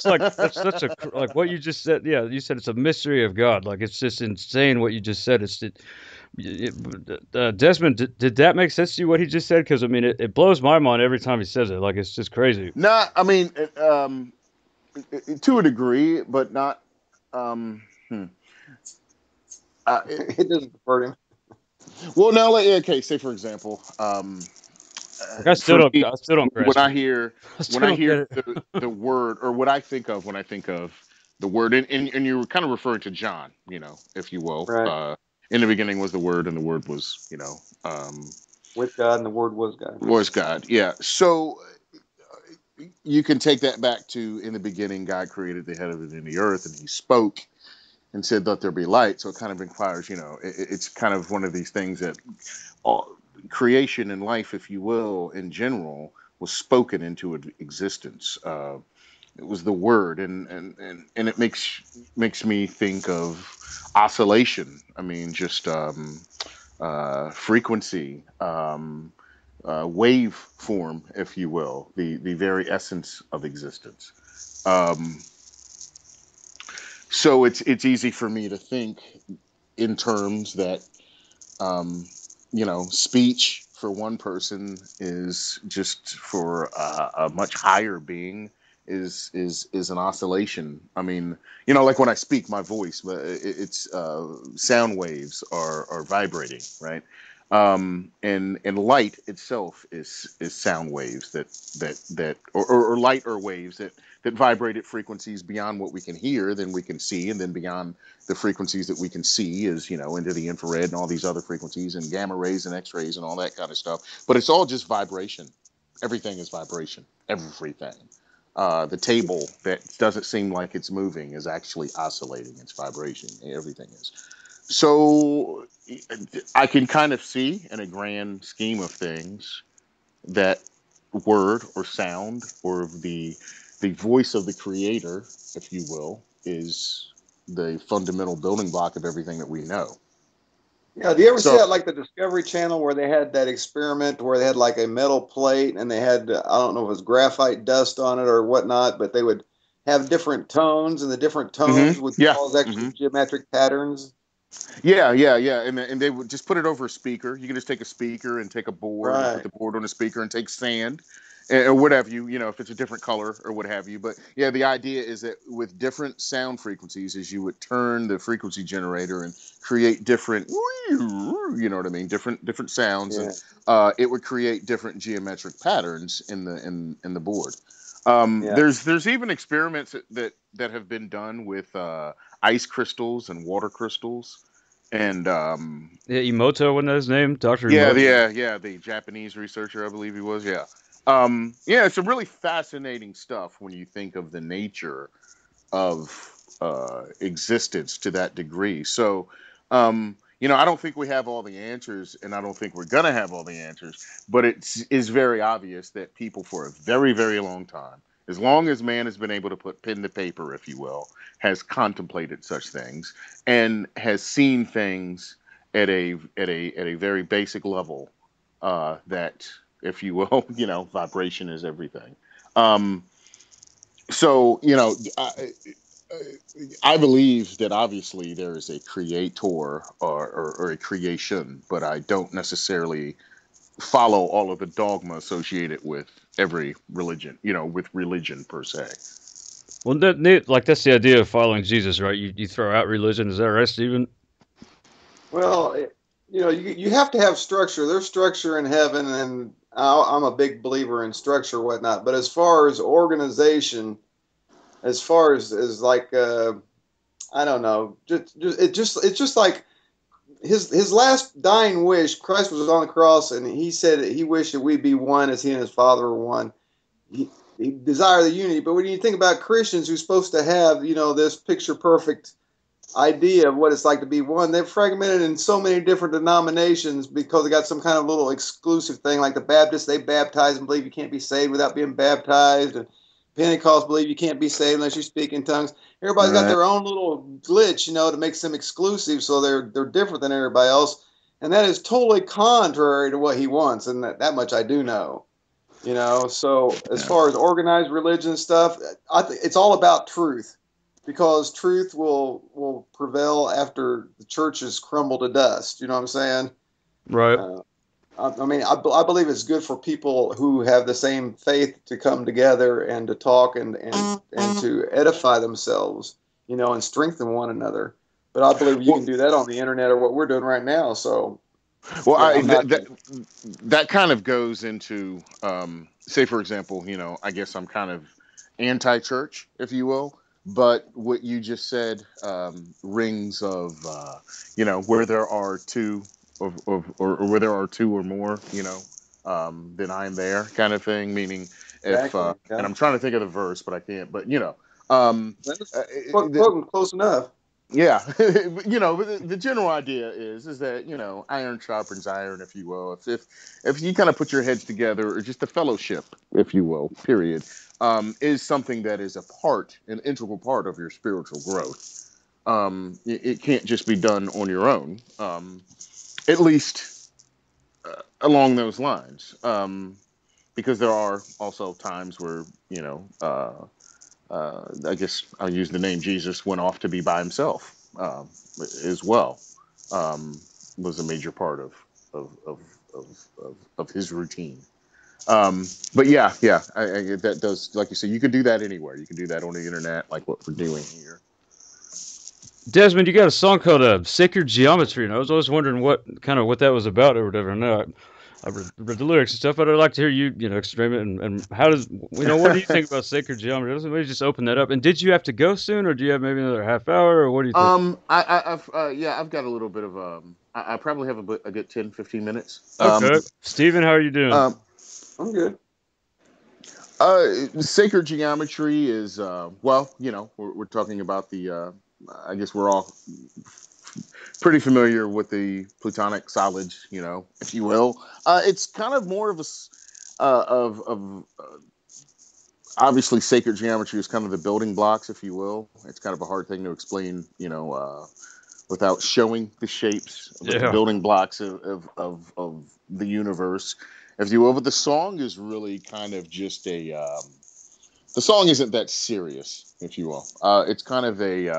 like what you just said. Yeah, you said it's a mystery of God. Like, it's just insane what you just said. Desmond, did that make sense to you, what he just said? Because I mean, it blows my mind every time he says it. Like, it's just crazy. No, I mean, to a degree, but not. It doesn't hurt him. Well, now, like, okay, say for example, I still don't. When I hear the word, or what I think of when I think of the word, and you were kind of referring to John, you know, if you will. Right. In the beginning was the Word, and the Word was, you know, with God, and the Word was God. Was God, yeah. So you can take that back to, in the beginning, God created the heaven and the earth, and He spoke and said, "Let there be light." So it kind of inquires, you know, it's kind of one of these things that creation and life, if you will, in general, was spoken into existence. It was the Word, and it makes me think of oscillation. I mean, just frequency, wave form, if you will, the very essence of existence. So it's easy for me to think in terms that, you know, speech for one person is just for a much higher being is an oscillation. I mean, you know, like when I speak, my voice, it's sound waves are vibrating, right? And light itself is sound waves that or light or waves that vibrate at frequencies beyond what we can hear, then we can see, and then beyond the frequencies that we can see is, you know, into the infrared and all these other frequencies and gamma rays and X-rays and all that kind of stuff. But it's all just vibration. Everything is vibration. Everything. The table that doesn't seem like it's moving is actually oscillating. It's vibration. Everything is. So I can kind of see, in a grand scheme of things, that word or sound or the voice of the Creator, if you will, is the fundamental building block of everything that we know. Yeah, do you ever see that, like the Discovery Channel, where they had that experiment where they had like a metal plate and they had, I don't know if it was graphite dust on it or whatnot, but they would have different tones, and the different tones would cause extra geometric patterns. Yeah. And they would just put it over a speaker. You can just take a speaker and take a board, and put the board on a speaker and take sand. Or whatever, you know, if it's a different color or what have you. But yeah, the idea is that with different sound frequencies, as you would turn the frequency generator and create different, you know what I mean, different sounds, and it would create different geometric patterns in the board. There's even experiments that have been done with ice crystals and water crystals. And Imoto, wasn't that his name? Dr. Imoto. Yeah, the Japanese researcher, I believe he was, yeah. It's some really fascinating stuff when you think of the nature of existence to that degree. So, you know, I don't think we have all the answers, and I don't think we're going to have all the answers, but it is very obvious that people for a very, very long time, as long as man has been able to put pen to paper, if you will, has contemplated such things and has seen things at a very basic level that, if you will, you know, vibration is everything. So, you know, I believe that obviously there is a creator or a creation, but I don't necessarily follow all of the dogma associated with every religion, you know, with religion per se. Well, that's the idea of following Jesus, right? You throw out religion. Is that right, Stephen? Well, you know, you have to have structure. There's structure in heaven, and I'm a big believer in structure and whatnot, but as far as organization, as far as like, I don't know, it's just like his last dying wish. Christ was on the cross, and he said he wished that we'd be one as he and his Father were one. He desired the unity, but when you think about Christians who's supposed to have, you know, this picture perfect idea of what it's like to be one, they're fragmented in so many different denominations because they got some kind of little exclusive thing. Like the Baptists, they baptize and believe you can't be saved without being baptized, and Pentecost believe you can't be saved unless you speak in tongues. Everybody's got their own little glitch, you know, that makes them exclusive, so they're different than everybody else. And that is totally contrary to what he wants, and that much I do know. You know, so as far as organized religion stuff, it's all about truth, because truth will prevail after the churches crumble to dust. You know what I'm saying? Right. I mean, I believe it's good for people who have the same faith to come together and to talk and to edify themselves, you know, and strengthen one another. But I believe you can do that on the internet or what we're doing right now. So, well, yeah, that kind of goes into, say, for example, you know, I guess I'm kind of anti-church, if you will. But what you just said rings of, you know, where there are two. Or where there are two or more, you know, then I'm there kind of thing. Meaning, if and I'm trying to think of the verse, but I can't. But you know, close enough. Yeah, you know, the general idea is that, you know, iron sharpens iron, if you will. If you kind of put your heads together, or just a fellowship, if you will, period, is something that is an integral part of your spiritual growth. It can't just be done on your own. At least along those lines, because there are also times where, you know, I guess I'll use the name Jesus, went off to be by himself as well, was a major part of his routine. But yeah, that does, like you said, you could do that anywhere. You can do that on the internet, like what we're doing here. Desmond, you got a song called Sacred Geometry, and I was always wondering what that was about or whatever. No, I read the lyrics and stuff, but I'd like to hear you explain it, and how does, you know, what do you think about Sacred Geometry? Let's maybe just open that up. And did you have to go soon, or do you have maybe another half hour, or what do you think? I've got a little bit of, I probably have a good 10, 15 minutes. Okay. Stephen, how are you doing? I'm good. Sacred Geometry is, well, you know, we're talking about the, I guess we're all pretty familiar with the Plutonic solid, you know, if you will. It's kind of more of a obviously sacred geometry is kind of the building blocks, if you will. It's kind of a hard thing to explain, you know, without showing the shapes, the building blocks of the universe, if you will. But the song is really kind of just a. The song isn't that serious, if you will. It's kind of a,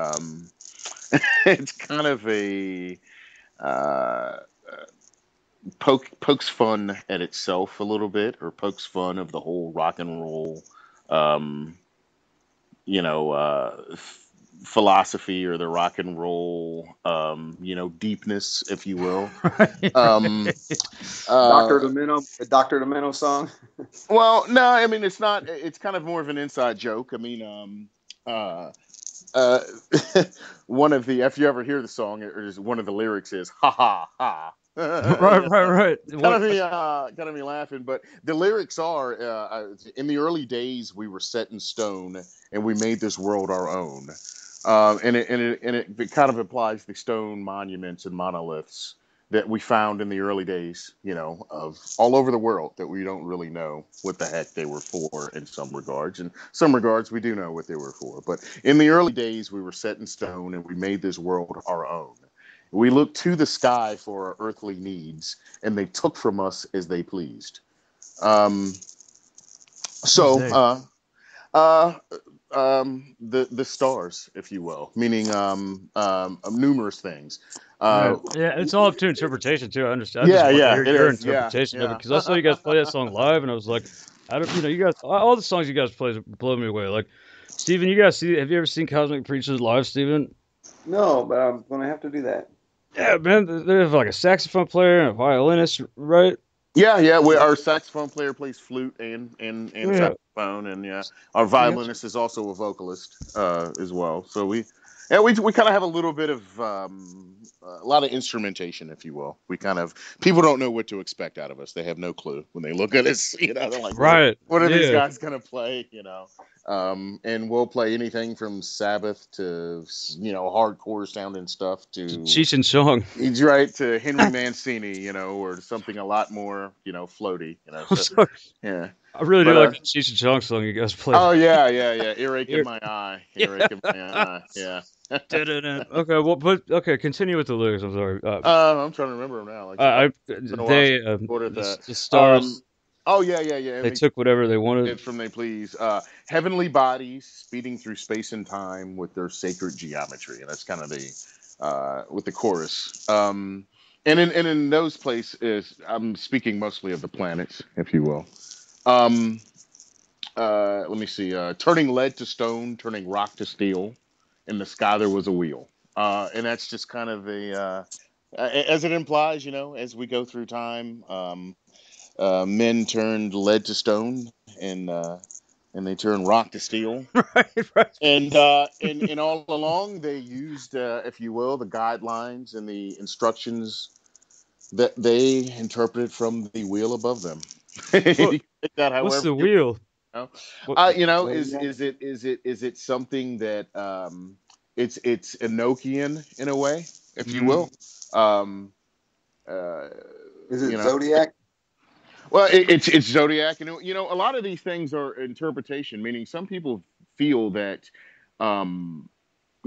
pokes fun at itself a little bit, or pokes fun of the whole rock and roll, you know, philosophy, or the rock and roll, you know, deepness, if you will. Dr. Domino song. Well, no, I mean, it's not, it's kind of more of an inside joke. I mean, one of the, if you ever hear the song, one of the lyrics is ha ha ha. Right. Got me laughing, but the lyrics are, in the early days we were set in stone and we made this world our own. And it kind of implies the stone monuments and monoliths that we found in the early days, you know, of all over the world, that we don't really know what the heck they were for in some regards. In some regards, we do know what they were for. But in the early days, we were set in stone and we made this world our own. We looked to the sky for our earthly needs, and they took from us as they pleased. The stars, if you will, meaning numerous things. Yeah, it's all up to interpretation too. I understand. I just want to hear your interpretation of it, because I saw you guys play that song live, and I was like, I don't, you know, you guys, all the songs you guys play blow me away. Like, Stephen, have you ever seen Cosmic Preachers live, Stephen? No, but I'm gonna have to do that. Yeah, man, they have like a saxophone player and a violinist, right? Yeah. Our saxophone player plays flute and saxophone, and our violinist is also a vocalist as well. So we kind of have a little bit of a lot of instrumentation, if you will. We kind of, people don't know what to expect out of us. They have no clue when they look at us. You know, they're like, right, what are these guys gonna play? You know, and we'll play anything from Sabbath to, you know, hardcore sounding stuff to Cheech and Chong. He's right, to Henry Mancini, you know, or something a lot more, you know, floaty. You know, so, yeah. I really do like that Cheech and Chong song you guys played. Oh, yeah. Earache in my eye. Earache in my eye. Yeah. Okay, well, okay, continue with the lyrics. I'm sorry. I'm trying to remember them now. Like, the stars. Oh, yeah. They took whatever they wanted from they please. Heavenly bodies speeding through space and time with their sacred geometry. And that's kind of the, with the chorus. And in those places, I'm speaking mostly of the planets, if you will. Let me see. Turning lead to stone, turning rock to steel. In the sky there was a wheel. And that's just kind of the, as it implies, you know, as we go through time, men turned lead to stone, and they turned rock to steel. Right. And all along they used, if you will, the guidelines and the instructions that they interpreted from the wheel above them. What's the wheel? Is it something that it's Enochian in a way, if you will? Is it zodiac? Well, it's zodiac, and you know, a lot of these things are interpretation. Meaning, some people feel that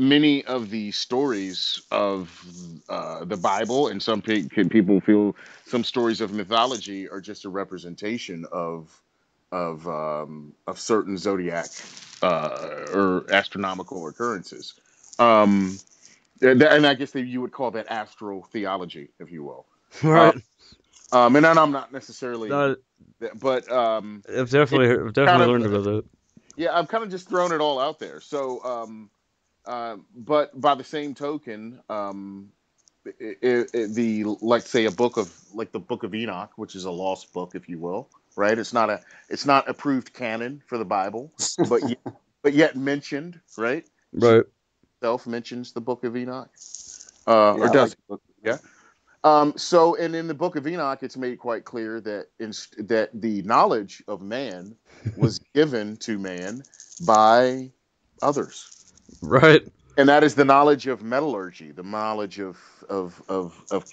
many of the stories of the Bible, and some people feel some stories of mythology are just a representation of certain zodiac or astronomical occurrences. And I guess you would call that astral theology, if you will. Right. And I'm not necessarily, but I've definitely learned about that. Yeah, I've kind of just thrown it all out there. So, but by the same token, the Book of Enoch, which is a lost book, if you will, right? It's not approved canon for the Bible, but yet mentioned, right? Right. Self mentions the Book of Enoch, or does it? Yeah. So, and in the Book of Enoch, it's made quite clear that the knowledge of man was given to man by others, right? And that is the knowledge of metallurgy, the knowledge of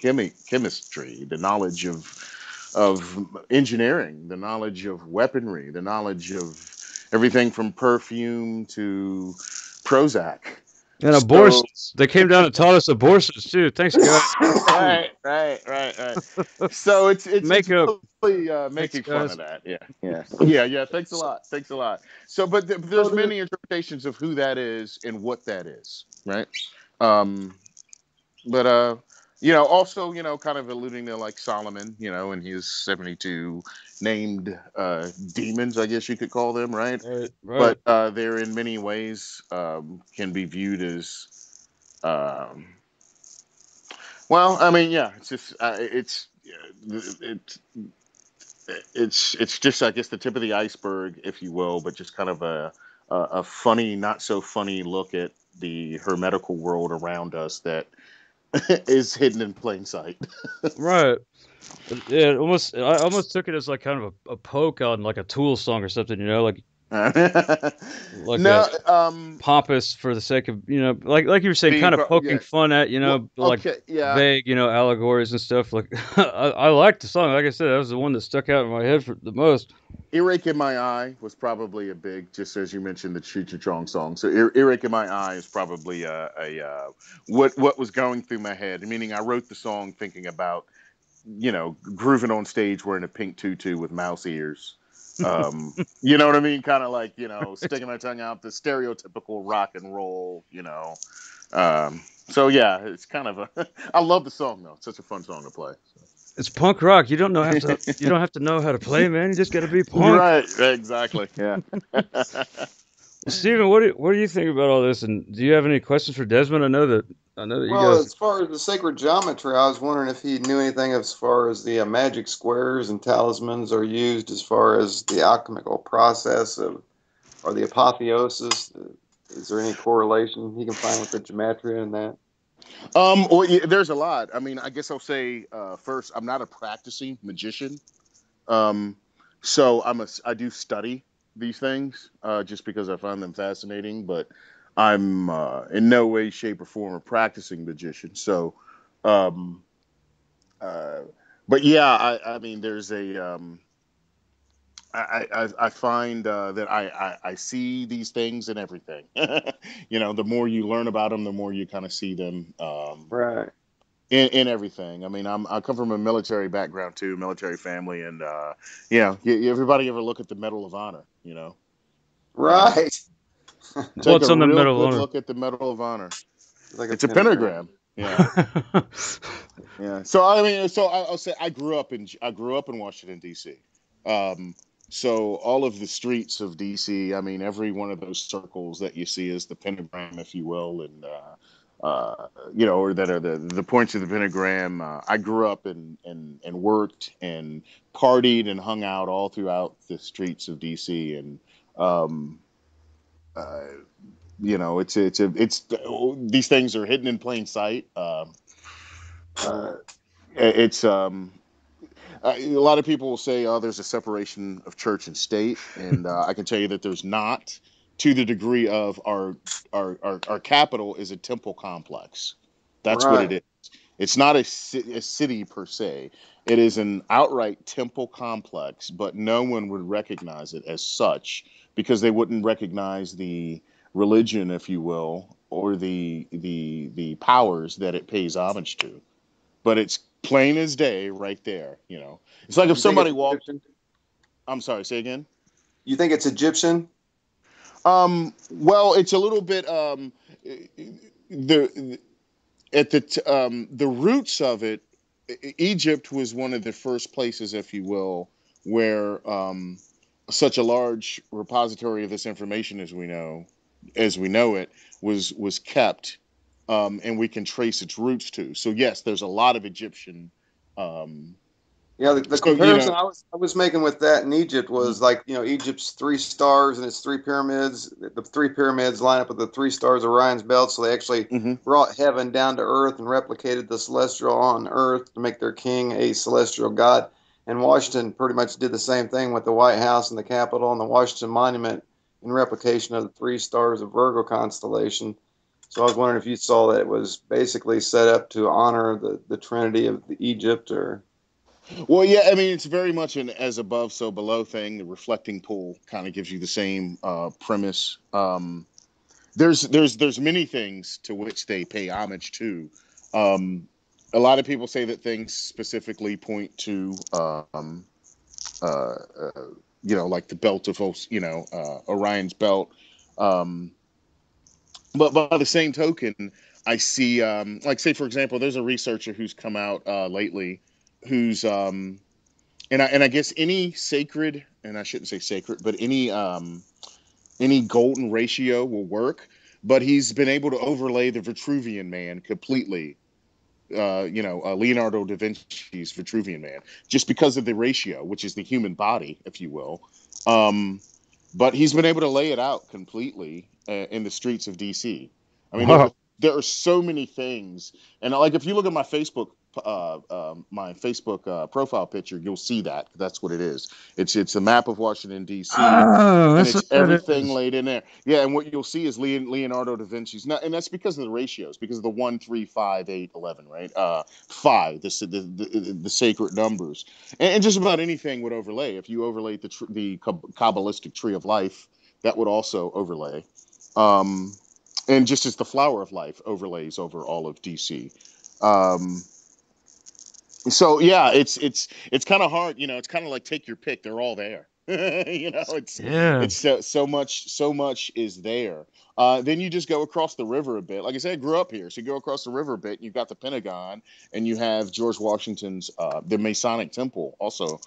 chemistry, the knowledge of engineering, the knowledge of weaponry, the knowledge of everything from perfume to Prozac. And abortions. So, they came down and taught us abortions too. Thanks, God. Right. So it's really, making fun of that. Yeah. Thanks a lot. So, but there's many interpretations of who that is and what that is, right? You know, also, you know, kind of alluding to like Solomon, you know, and his 72 named demons, I guess you could call them, right? Right. But they're in many ways can be viewed as, it's just, it's just, I guess, the tip of the iceberg, if you will, but just kind of a funny, not so funny look at the hermetical world around us that is hidden in plain sight. Right. Yeah, I almost took it as like kind of a poke on like a Tool song or something, you know, like pompous for the sake of, you know, like you were saying, kind of poking fun at, you know, vague, you know, allegories and stuff. Like I liked the song. Like I said, that was the one that stuck out in my head for the most. Earache in My Eye was probably a big, just as you mentioned, the Cheech and Chong song. So Earache in My Eye is probably what was going through my head. Meaning, I wrote the song thinking about, you know, grooving on stage wearing a pink tutu with mouse ears. You know what I mean? Kind of like, you know, sticking my tongue out, the stereotypical rock and roll, you know. So yeah, it's kind of I love the song though. It's such a fun song to play. So. It's punk rock. You don't have to know how to play, man. You just got to be punk. Right. Exactly. Yeah. Stephen, what do you think about all this? And do you have any questions for Desmond? I know that you guys. As far as the sacred geometry, I was wondering if he knew anything as far as the magic squares and talismans are used as far as the alchemical process or the apotheosis. Is there any correlation he can find with the gematria in that? There's a lot. I mean, I guess I'll say first, I'm not a practicing magician, so I do study these things just because I find them fascinating, but I'm in no way, shape, or form a practicing magician. So, but yeah, I mean, there's a I find that I see these things in everything. You know, the more you learn about them, the more you kind of see them. Right. In everything. I mean, I come from a military background too, military family, and you know, everybody ever look at the Medal of Honor, you know? Right. What's on the Medal of Honor? Look at the Medal of Honor. It's a pentagram. Yeah. Yeah. So I mean, so I'll say I grew up in Washington D.C. So all of the streets of D.C., I mean, every one of those circles that you see is the pentagram, if you will, and you know, or that are the points of the pentagram. I grew up and worked and partied and hung out all throughout the streets of DC, and you know, it's these things are hidden in plain sight. A lot of people will say, "Oh, there's a separation of church and state," and I can tell you that there's not. To the degree of our capital is a temple complex. That's right. What it is. It's not a city per se. It is an outright temple complex, but no one would recognize it as such because they wouldn't recognize the religion, if you will, or the powers that it pays homage to. But it's plain as day right there, you know. It's like if somebody walked... I'm sorry, say again? You think it's Egyptian? Well, it's a little bit, the roots of it, Egypt was one of the first places, if you will, where, such a large repository of this information as we know it was kept, and we can trace its roots to. So yes, there's a lot of Egyptian, yeah, the comparison you know, I was making with that in Egypt was like, you know, Egypt's three stars and its three pyramids. The three pyramids line up with the three stars of Orion's belt, so they actually brought heaven down to earth and replicated the celestial on earth to make their king a celestial god. And Washington pretty much did the same thing with the White House and the Capitol and the Washington Monument in replication of the three stars of Virgo constellation. So I was wondering if you saw that it was basically set up to honor the Trinity of the Egypt or... Well, yeah, I mean, it's very much an as above, so below thing. The reflecting pool kind of gives you the same premise. There's many things to which they pay homage to. A lot of people say that things specifically point to, you know, like the belt of, you know, Orion's belt. But by the same token, I see, like, say, for example, there's a researcher who's come out lately who's and I guess any sacred, and I shouldn't say sacred, but any golden ratio will work, but he's been able to overlay the Vitruvian Man completely, you know, Leonardo da Vinci's Vitruvian Man, just because of the ratio, which is the human body, if you will. But he's been able to lay it out completely in the streets of DC. I mean, there are so many things, and like if you look at my Facebook profile picture, you'll see that. That's what it is. It's a map of Washington D.C. And it's everything laid in there. Yeah, and what you'll see is Leonardo da Vinci's. And that's because of the ratios, because of the 1, 3, 5, 8, 11, right? 5, the sacred numbers, and just about anything would overlay. If you overlaid the Kabbalistic tree of life, that would also overlay. And just as the flower of life overlays over all of D.C. So yeah, it's kind of hard, you know. It's kind of like take your pick; they're all there, you know. It's so much is there. Then you just go across the river a bit. Like I said, I grew up here, so you go across the river a bit, and you've got the Pentagon, and you have George Washington's the Masonic Temple also,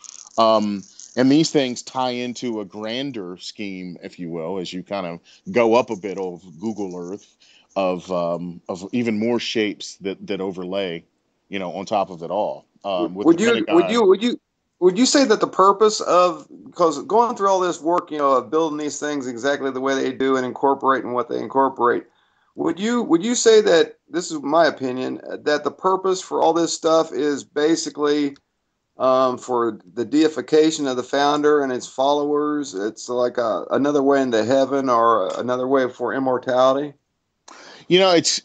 and these things tie into a grander scheme, if you will, as you kind of go up a bit of Google Earth of even more shapes that overlay, you know, on top of it all. Would you say that the purpose of, because going through all this work, you know, of building these things exactly the way they do and incorporating what they incorporate, would you say that, this is my opinion, that the purpose for all this stuff is basically for the deification of the founder and his followers? It's like another way into heaven or another way for immortality. You know, it's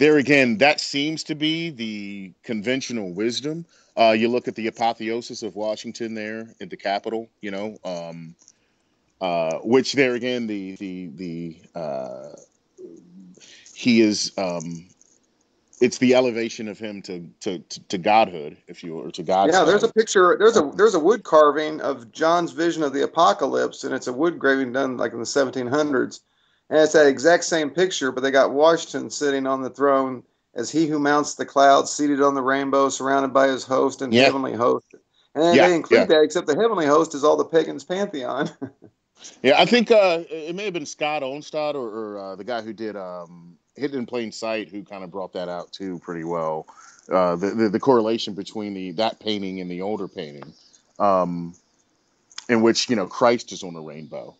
There again, that seems to be the conventional wisdom. You look at the apotheosis of Washington there at the Capitol, you know, which there again, he is, it's the elevation of him to godhood, if you or to God. Yeah, there's a picture. There's a wood carving of John's vision of the apocalypse, and it's a wood engraving done like in the 1700s, and it's that exact same picture, but they got Washington sitting on the throne as he who mounts the clouds, seated on the rainbow, surrounded by his host and heavenly host. And they include that, except the heavenly host is all the pagans' pantheon. Yeah, I think it may have been Scott Olenstott or the guy who did. Hidden in Plain Sight, who kind of brought that out too pretty well, the correlation between that painting and the older painting, in which, you know, Christ is on a rainbow,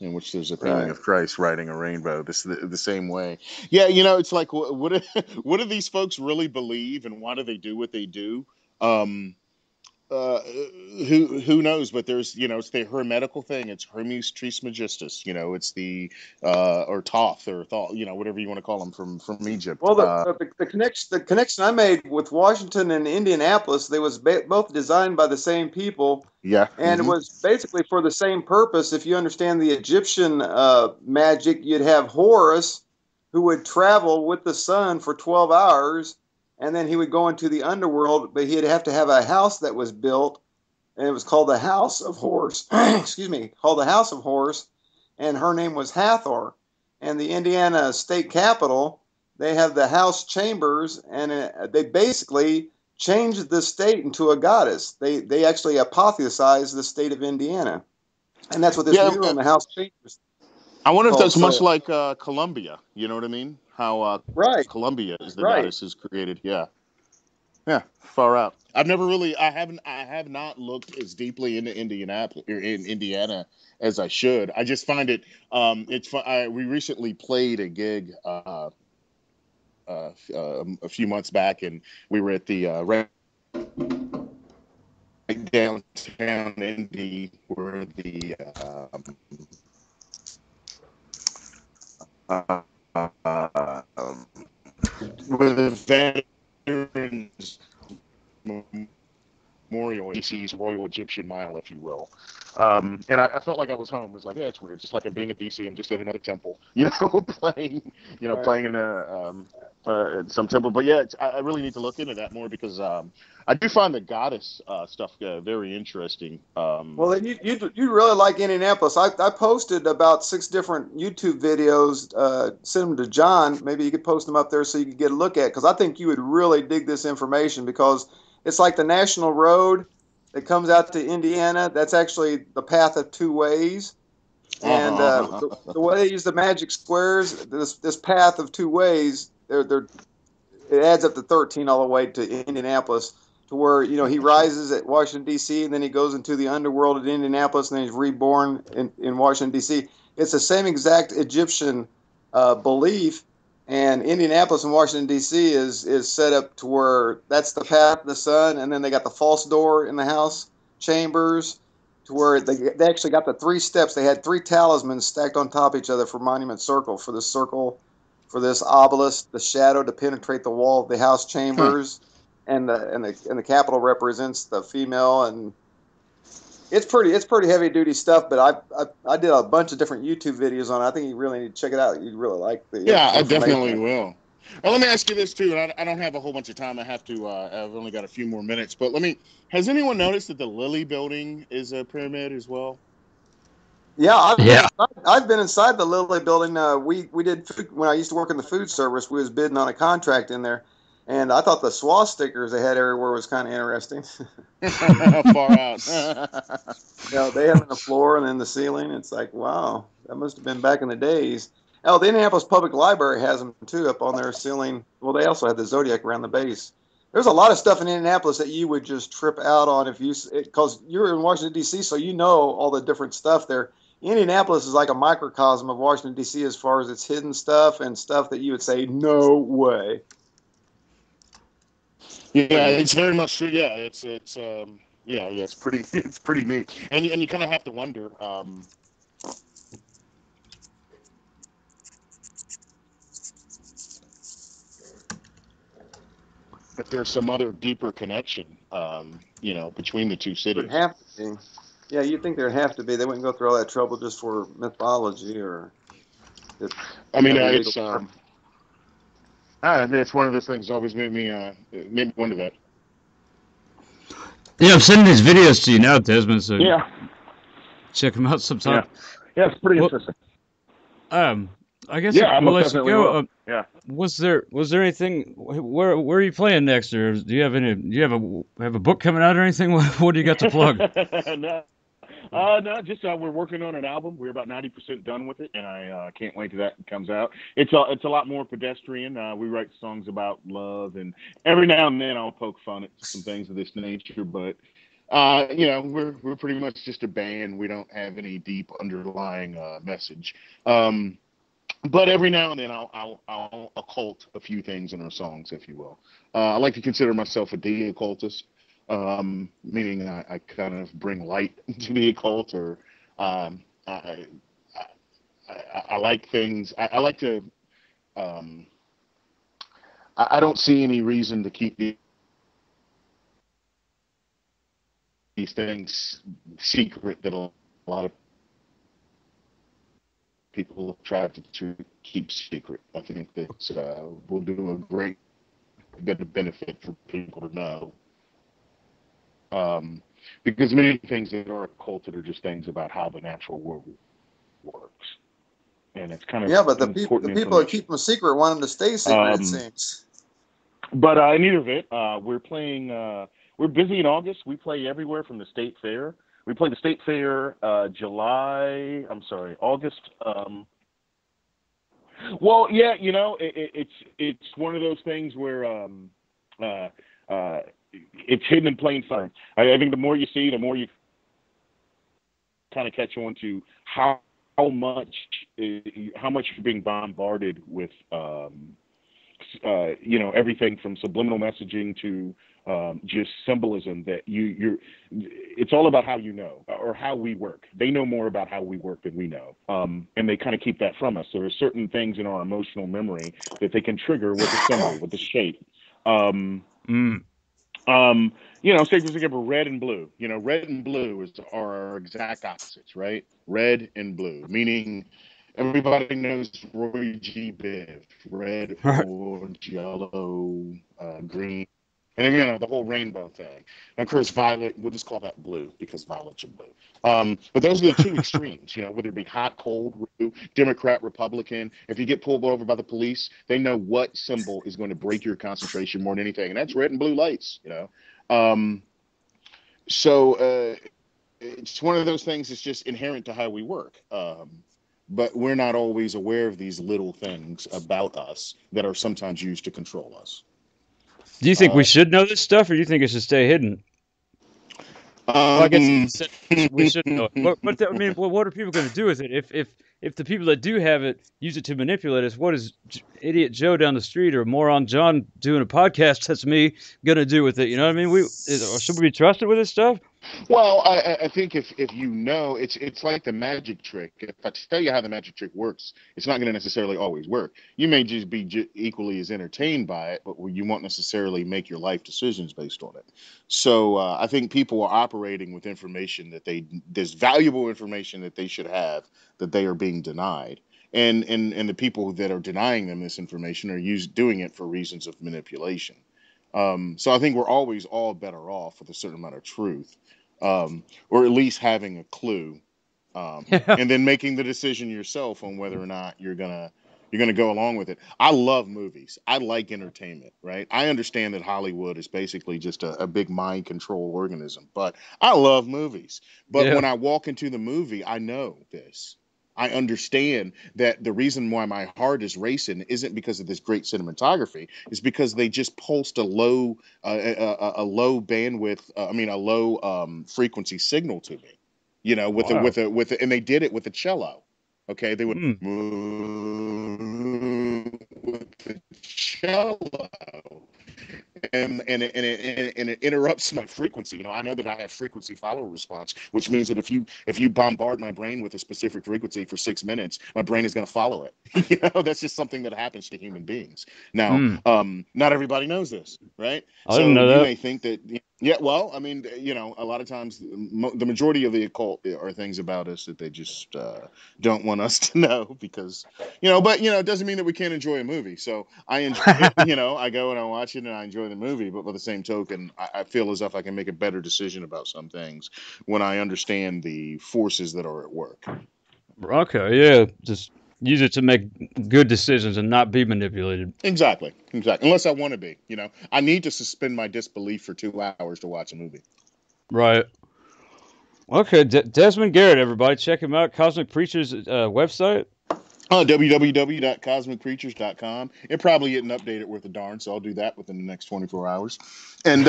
in which there's a painting of Christ riding a rainbow the same way. Yeah, you know, it's like, what do these folks really believe, and why do they do what they do? Who knows? But there's, you know, it's the hermetical thing. It's Hermes Trismegistus. You know, it's the or Thoth or Thoth. You know, whatever you want to call them from Egypt. Well, the connection I made with Washington and Indianapolis, they was both designed by the same people. Yeah, and it was basically for the same purpose. If you understand the Egyptian magic, you'd have Horus, who would travel with the sun for 12 hours. And then he would go into the underworld, but he'd have to have a house that was built, and it was called the House of Horus. Excuse me, called the House of Horus, and her name was Hathor. And the Indiana State Capitol, they have the House Chambers, and they basically changed the state into a goddess. They actually apotheosized the state of Indiana, and that's what this mural in the House Chambers. I wonder if that's much like Columbia. You know what I mean? How Columbia is the goddess is created. Yeah. Yeah. Far out. I've never really, I have not looked as deeply into Indianapolis or in Indiana as I should. I just find it, it's fun. We recently played a gig, a few months back, and we were at the, right downtown Indy, where the, where the Veterans Memorial, DC's Royal Egyptian Mile, if you will. And I felt like I was home. It was like, yeah, it's weird. Just like I'm being at DC and just at another temple, you know, playing in some temple. But yeah, I really need to look into that more, because I do find the goddess stuff very interesting. Well, then you really like Indianapolis. I posted about 6 different YouTube videos. Send them to John. Maybe you could post them up there so you could get a look at, because I think you would really dig this information, because it's like the National Road that comes out to Indiana. That's actually the path of 2 ways. And the way they use the magic squares, this path of 2 ways, it adds up to 13 all the way to Indianapolis, to where, you know, he rises at Washington, D.C., and then he goes into the underworld at Indianapolis, and then he's reborn in Washington, D.C. It's the same exact Egyptian belief, and Indianapolis and Washington, D.C. is set up to where that's the path of the sun, and then they got the false door in the House Chambers, to where they actually got the 3 steps. They had 3 talismans stacked on top of each other for Monument Circle, for the circle, for this obelisk, the shadow to penetrate the wall of the House Chambers, and the Capitol represents the female, and it's pretty heavy duty stuff. But I did a bunch of different YouTube videos on it. I think you really need to check it out. You'd really like the I definitely will. Well, let me ask you this too, and I don't have a whole bunch of time. I have to. I've only got a few more minutes. But has anyone noticed that the Lilly Building is a pyramid as well? Yeah, I've been inside the Lilly Building. We did food, when I used to work in the food service. We was bidding on a contract in there, and I thought the swastika stickers they had everywhere was kind of interesting. Far out. They had them on the floor and in the ceiling. It's like, wow, that must have been back in the days. Oh, the Indianapolis Public Library has them, too, up on their ceiling. Well, they also have the Zodiac around the base. There's a lot of stuff in Indianapolis that you would just trip out on because you're in Washington, D.C., so you know all the different stuff there. Indianapolis is like a microcosm of Washington, D.C. as far as its hidden stuff and stuff that you would say, no way. Yeah, it's very much true. Yeah, it's pretty neat. And you kind of have to wonder, But there's some other deeper connection, between the two cities. Yeah, you'd think there'd have to be. They wouldn't go through all that trouble just for mythology or... it's one of those things that always made me wonder that. Yeah, I'm sending these videos to you now, Desmond, so check them out sometime. Yeah, it's pretty interesting. I guess let's go. Was there anything? Where are you playing next, or do you have any? Do you have a book coming out or anything? What do you got to plug? No, we're working on an album. We're about 90% done with it, and I can't wait till that comes out. It's a lot more pedestrian. We write songs about love, and every now and then I'll poke fun at some things of this nature. But we're pretty much just a band. We don't have any deep underlying message. But every now and then I'll occult a few things in our songs, if you will. I like to consider myself a de-occultist, meaning I kind of bring light to the occult, or I like things. I like to. I don't see any reason to keep these things secret that a lot of people try to keep secret. I think that will do a great bit of benefit for people to know. Because many things that are occulted are just things about how the natural world works. And it's kind of but the people that keep them secret want them to stay secret, it seems. But in either event, we're playing, we're busy in August. We play everywhere from the State Fair. We played the State Fair August. It's one of those things where it's hidden in plain sight. I think the more you see, the more you kind of catch on to how much you're being bombarded with, everything from subliminal messaging to just symbolism that it's all about how you know, or how we work. They know more about how we work than we know. And they kind of keep that from us. There are certain things in our emotional memory that they can trigger with a symbol, with a shape. Say for example, red and blue. Red and blue are our exact opposites, right? Red and blue, meaning everybody knows Roy G. Biv, red, orange, yellow, green, and the whole rainbow thing. And of course, violet. We'll just call that blue because violets are blue. But those are the two extremes. Whether it be hot, cold, Democrat, Republican. If you get pulled over by the police, they know what symbol is going to break your concentration more than anything, and that's red and blue lights. It's one of those things that's just inherent to how we work. But we're not always aware of these little things about us that are sometimes used to control us. Do you think we should know this stuff, or do you think it should stay hidden? I guess we should know it. But what are people going to do with it? If the people that do have it use it to manipulate us, what is idiot Joe down the street or moron John doing a podcast that's me going to do with it? You know what I mean? Should we be trusted with this stuff? Well, I think if it's like the magic trick. If I tell you how the magic trick works, it's not going to necessarily always work. You may just be equally as entertained by it, but you won't necessarily make your life decisions based on it. So I think people are operating with information there's valuable information that they should have that they are being denied. And the people that are denying them this information are doing it for reasons of manipulation. So I think we're always all better off with a certain amount of truth, or at least having a clue, and then making the decision yourself on whether or not you're gonna go along with it. I love movies. I like entertainment, right? I understand that Hollywood is basically just a big mind control organism, but I love movies. But when I walk into the movie, I know this. I understand that the reason why my heart is racing isn't because of this great cinematography. It's because they just pulsed a low frequency signal to me, and they did it with a cello. Okay. They would with the cello. and it interrupts my frequency. You know, I know that I have frequency follow response, which means that if you bombard my brain with a specific frequency for 6 minutes, my brain is going to follow it. You know, that's just something that happens to human beings. Now, not everybody knows this, right? I didn't know that. You may think that. Yeah, well, I mean, you know, a lot of times the majority of the occult are things about us that they just don't want us to know because, you know, but, you know, it doesn't mean that we can't enjoy a movie. So I enjoy it, you know, I go and I watch it and I enjoy the movie. But by the same token, I feel as if I can make a better decision about some things when I understand the forces that are at work. Okay, yeah, just use it to make good decisions and not be manipulated. Exactly. Exactly. Unless I want to be, you know, I need to suspend my disbelief for 2 hours to watch a movie. Right. Okay. Desmond Garrett, everybody check him out. Cosmic Preachers website. Www.cosmicpreachers.com. It probably isn't updated worth a darn. So I'll do that within the next 24 hours. And,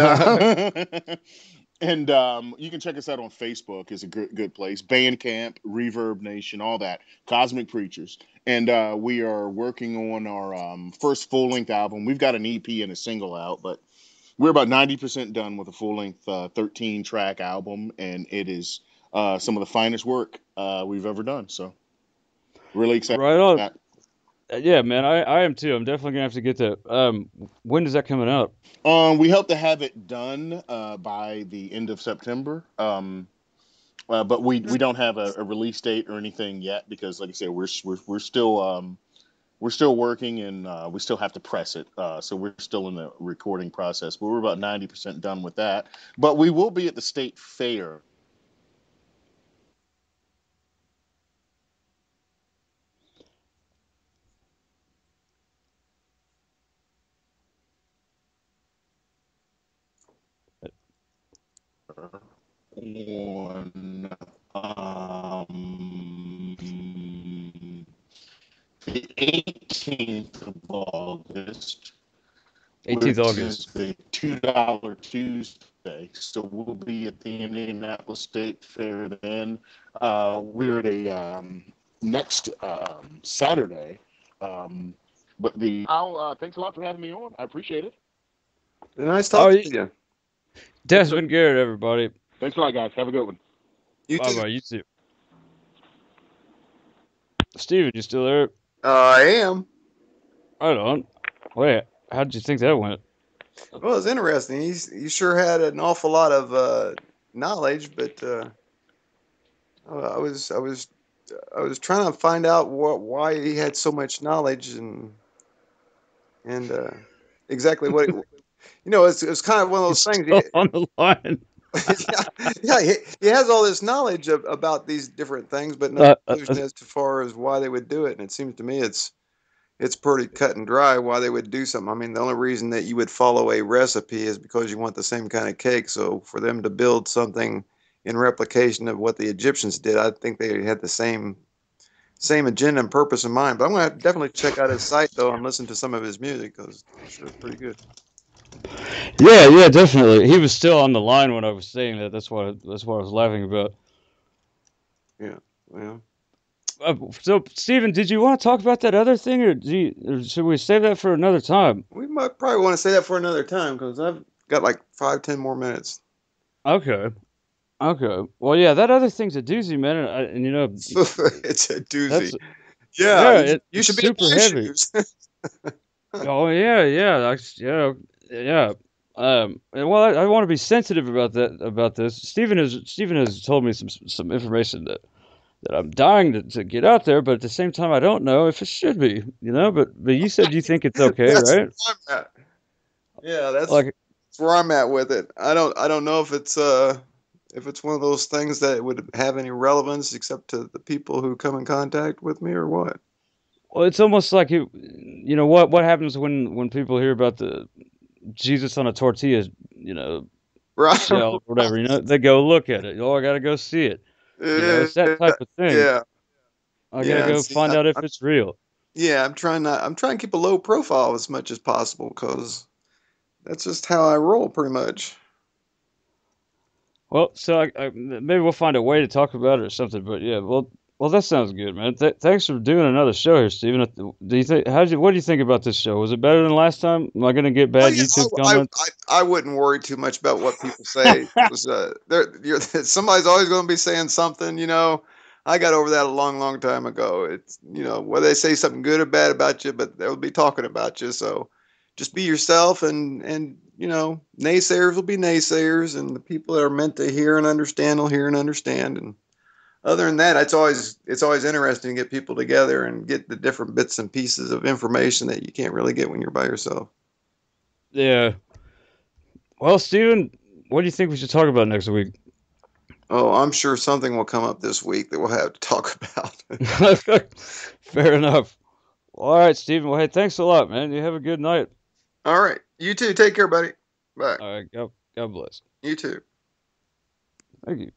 and you can check us out on Facebook. It's a good place. Bandcamp, Reverb Nation, all that. Cosmic Preachers. And we are working on our first full-length album. We've got an EP and a single out, but we're about 90% done with a full-length 13-track album, and it is some of the finest work we've ever done. So really excited about that. Yeah, man, I am too. I'm definitely going to have to get that. When is that coming out? We hope to have it done by the end of September. But we don't have a release date or anything yet because, like I said, we're still we're still working and we still have to press it. So we're still in the recording process. But we're about 90% done with that. But we will be at the state fair. On the 18th of August, which is the $2 Tuesday. So we'll be at the Indianapolis State Fair then. We're at a next Saturday. But the thanks a lot for having me on. I appreciate it. Nice talking to you. Desmond Garrett, everybody. Thanks a lot, guys. Have a good one. You too. Bye-bye. You too. Steven, you still there? I am. Right on. Wait, how did you think that went? Well, it's interesting. You sure had an awful lot of knowledge, but I was trying to find out why he had so much knowledge and exactly what. You know, it's kind of one of those things. Still on the line. Yeah, he has all this knowledge about these different things, but no conclusion as far as why they would do it. And it seems to me it's pretty cut and dry why they would do something. I mean, the only reason that you would follow a recipe is because you want the same kind of cake. So for them to build something in replication of what the Egyptians did, I think they had the same agenda and purpose in mind. But I'm going to definitely check out his site, though, and listen to some of his music because it's sure pretty good. Yeah, definitely. He was still on the line when I was saying that. That's what I was laughing about. Yeah. So, Stephen, did you want to talk about that other thing, or should we save that for another time? We might probably want to save that for another time because I've got like 5-10 more minutes. Okay. Well, yeah, that other thing's a doozy, man, and you know it's a doozy. Yeah, you should be super heavy. Oh yeah. Well, I want to be sensitive about that. About this, Stephen has told me some information that I'm dying to get out there, but at the same time, I don't know if it should be. You know, but you said you think it's okay, that's right? Where I'm at. Yeah, that's where I'm at with it. I don't know if it's one of those things that would have any relevance except to the people who come in contact with me or what. Well, it's almost like you know what happens when people hear about the Jesus on a tortilla, you know, right. Shell or whatever, you know, they go look at it. Oh, I got to go see it. You know, it's that type of thing. Yeah. I got to go find out if it's real. Yeah, I'm trying to keep a low profile as much as possible because that's just how I roll pretty much. Well, so maybe we'll find a way to talk about it or something, but yeah, well, Well, that sounds good, man. Thanks for doing another show here, Stephen. Do you think? What do you think about this show? Was it better than last time? Am I going to get bad YouTube comments? I wouldn't worry too much about what people say. Somebody's always going to be saying something, you know. I got over that a long, long time ago. It's, you know, whether they say something good or bad about you, but they'll be talking about you. So just be yourself, and you know, naysayers will be naysayers, and the people that are meant to hear and understand will hear and understand. And other than that, it's always interesting to get people together and get the different bits and pieces of information that you can't really get when you're by yourself. Yeah. Well, Stephen, what do you think we should talk about next week? Oh, I'm sure something will come up this week that we'll have to talk about. Fair enough. All right, Stephen. Well, hey, thanks a lot, man. You have a good night. All right. You too. Take care, buddy. Bye. All right. God bless. You too. Thank you.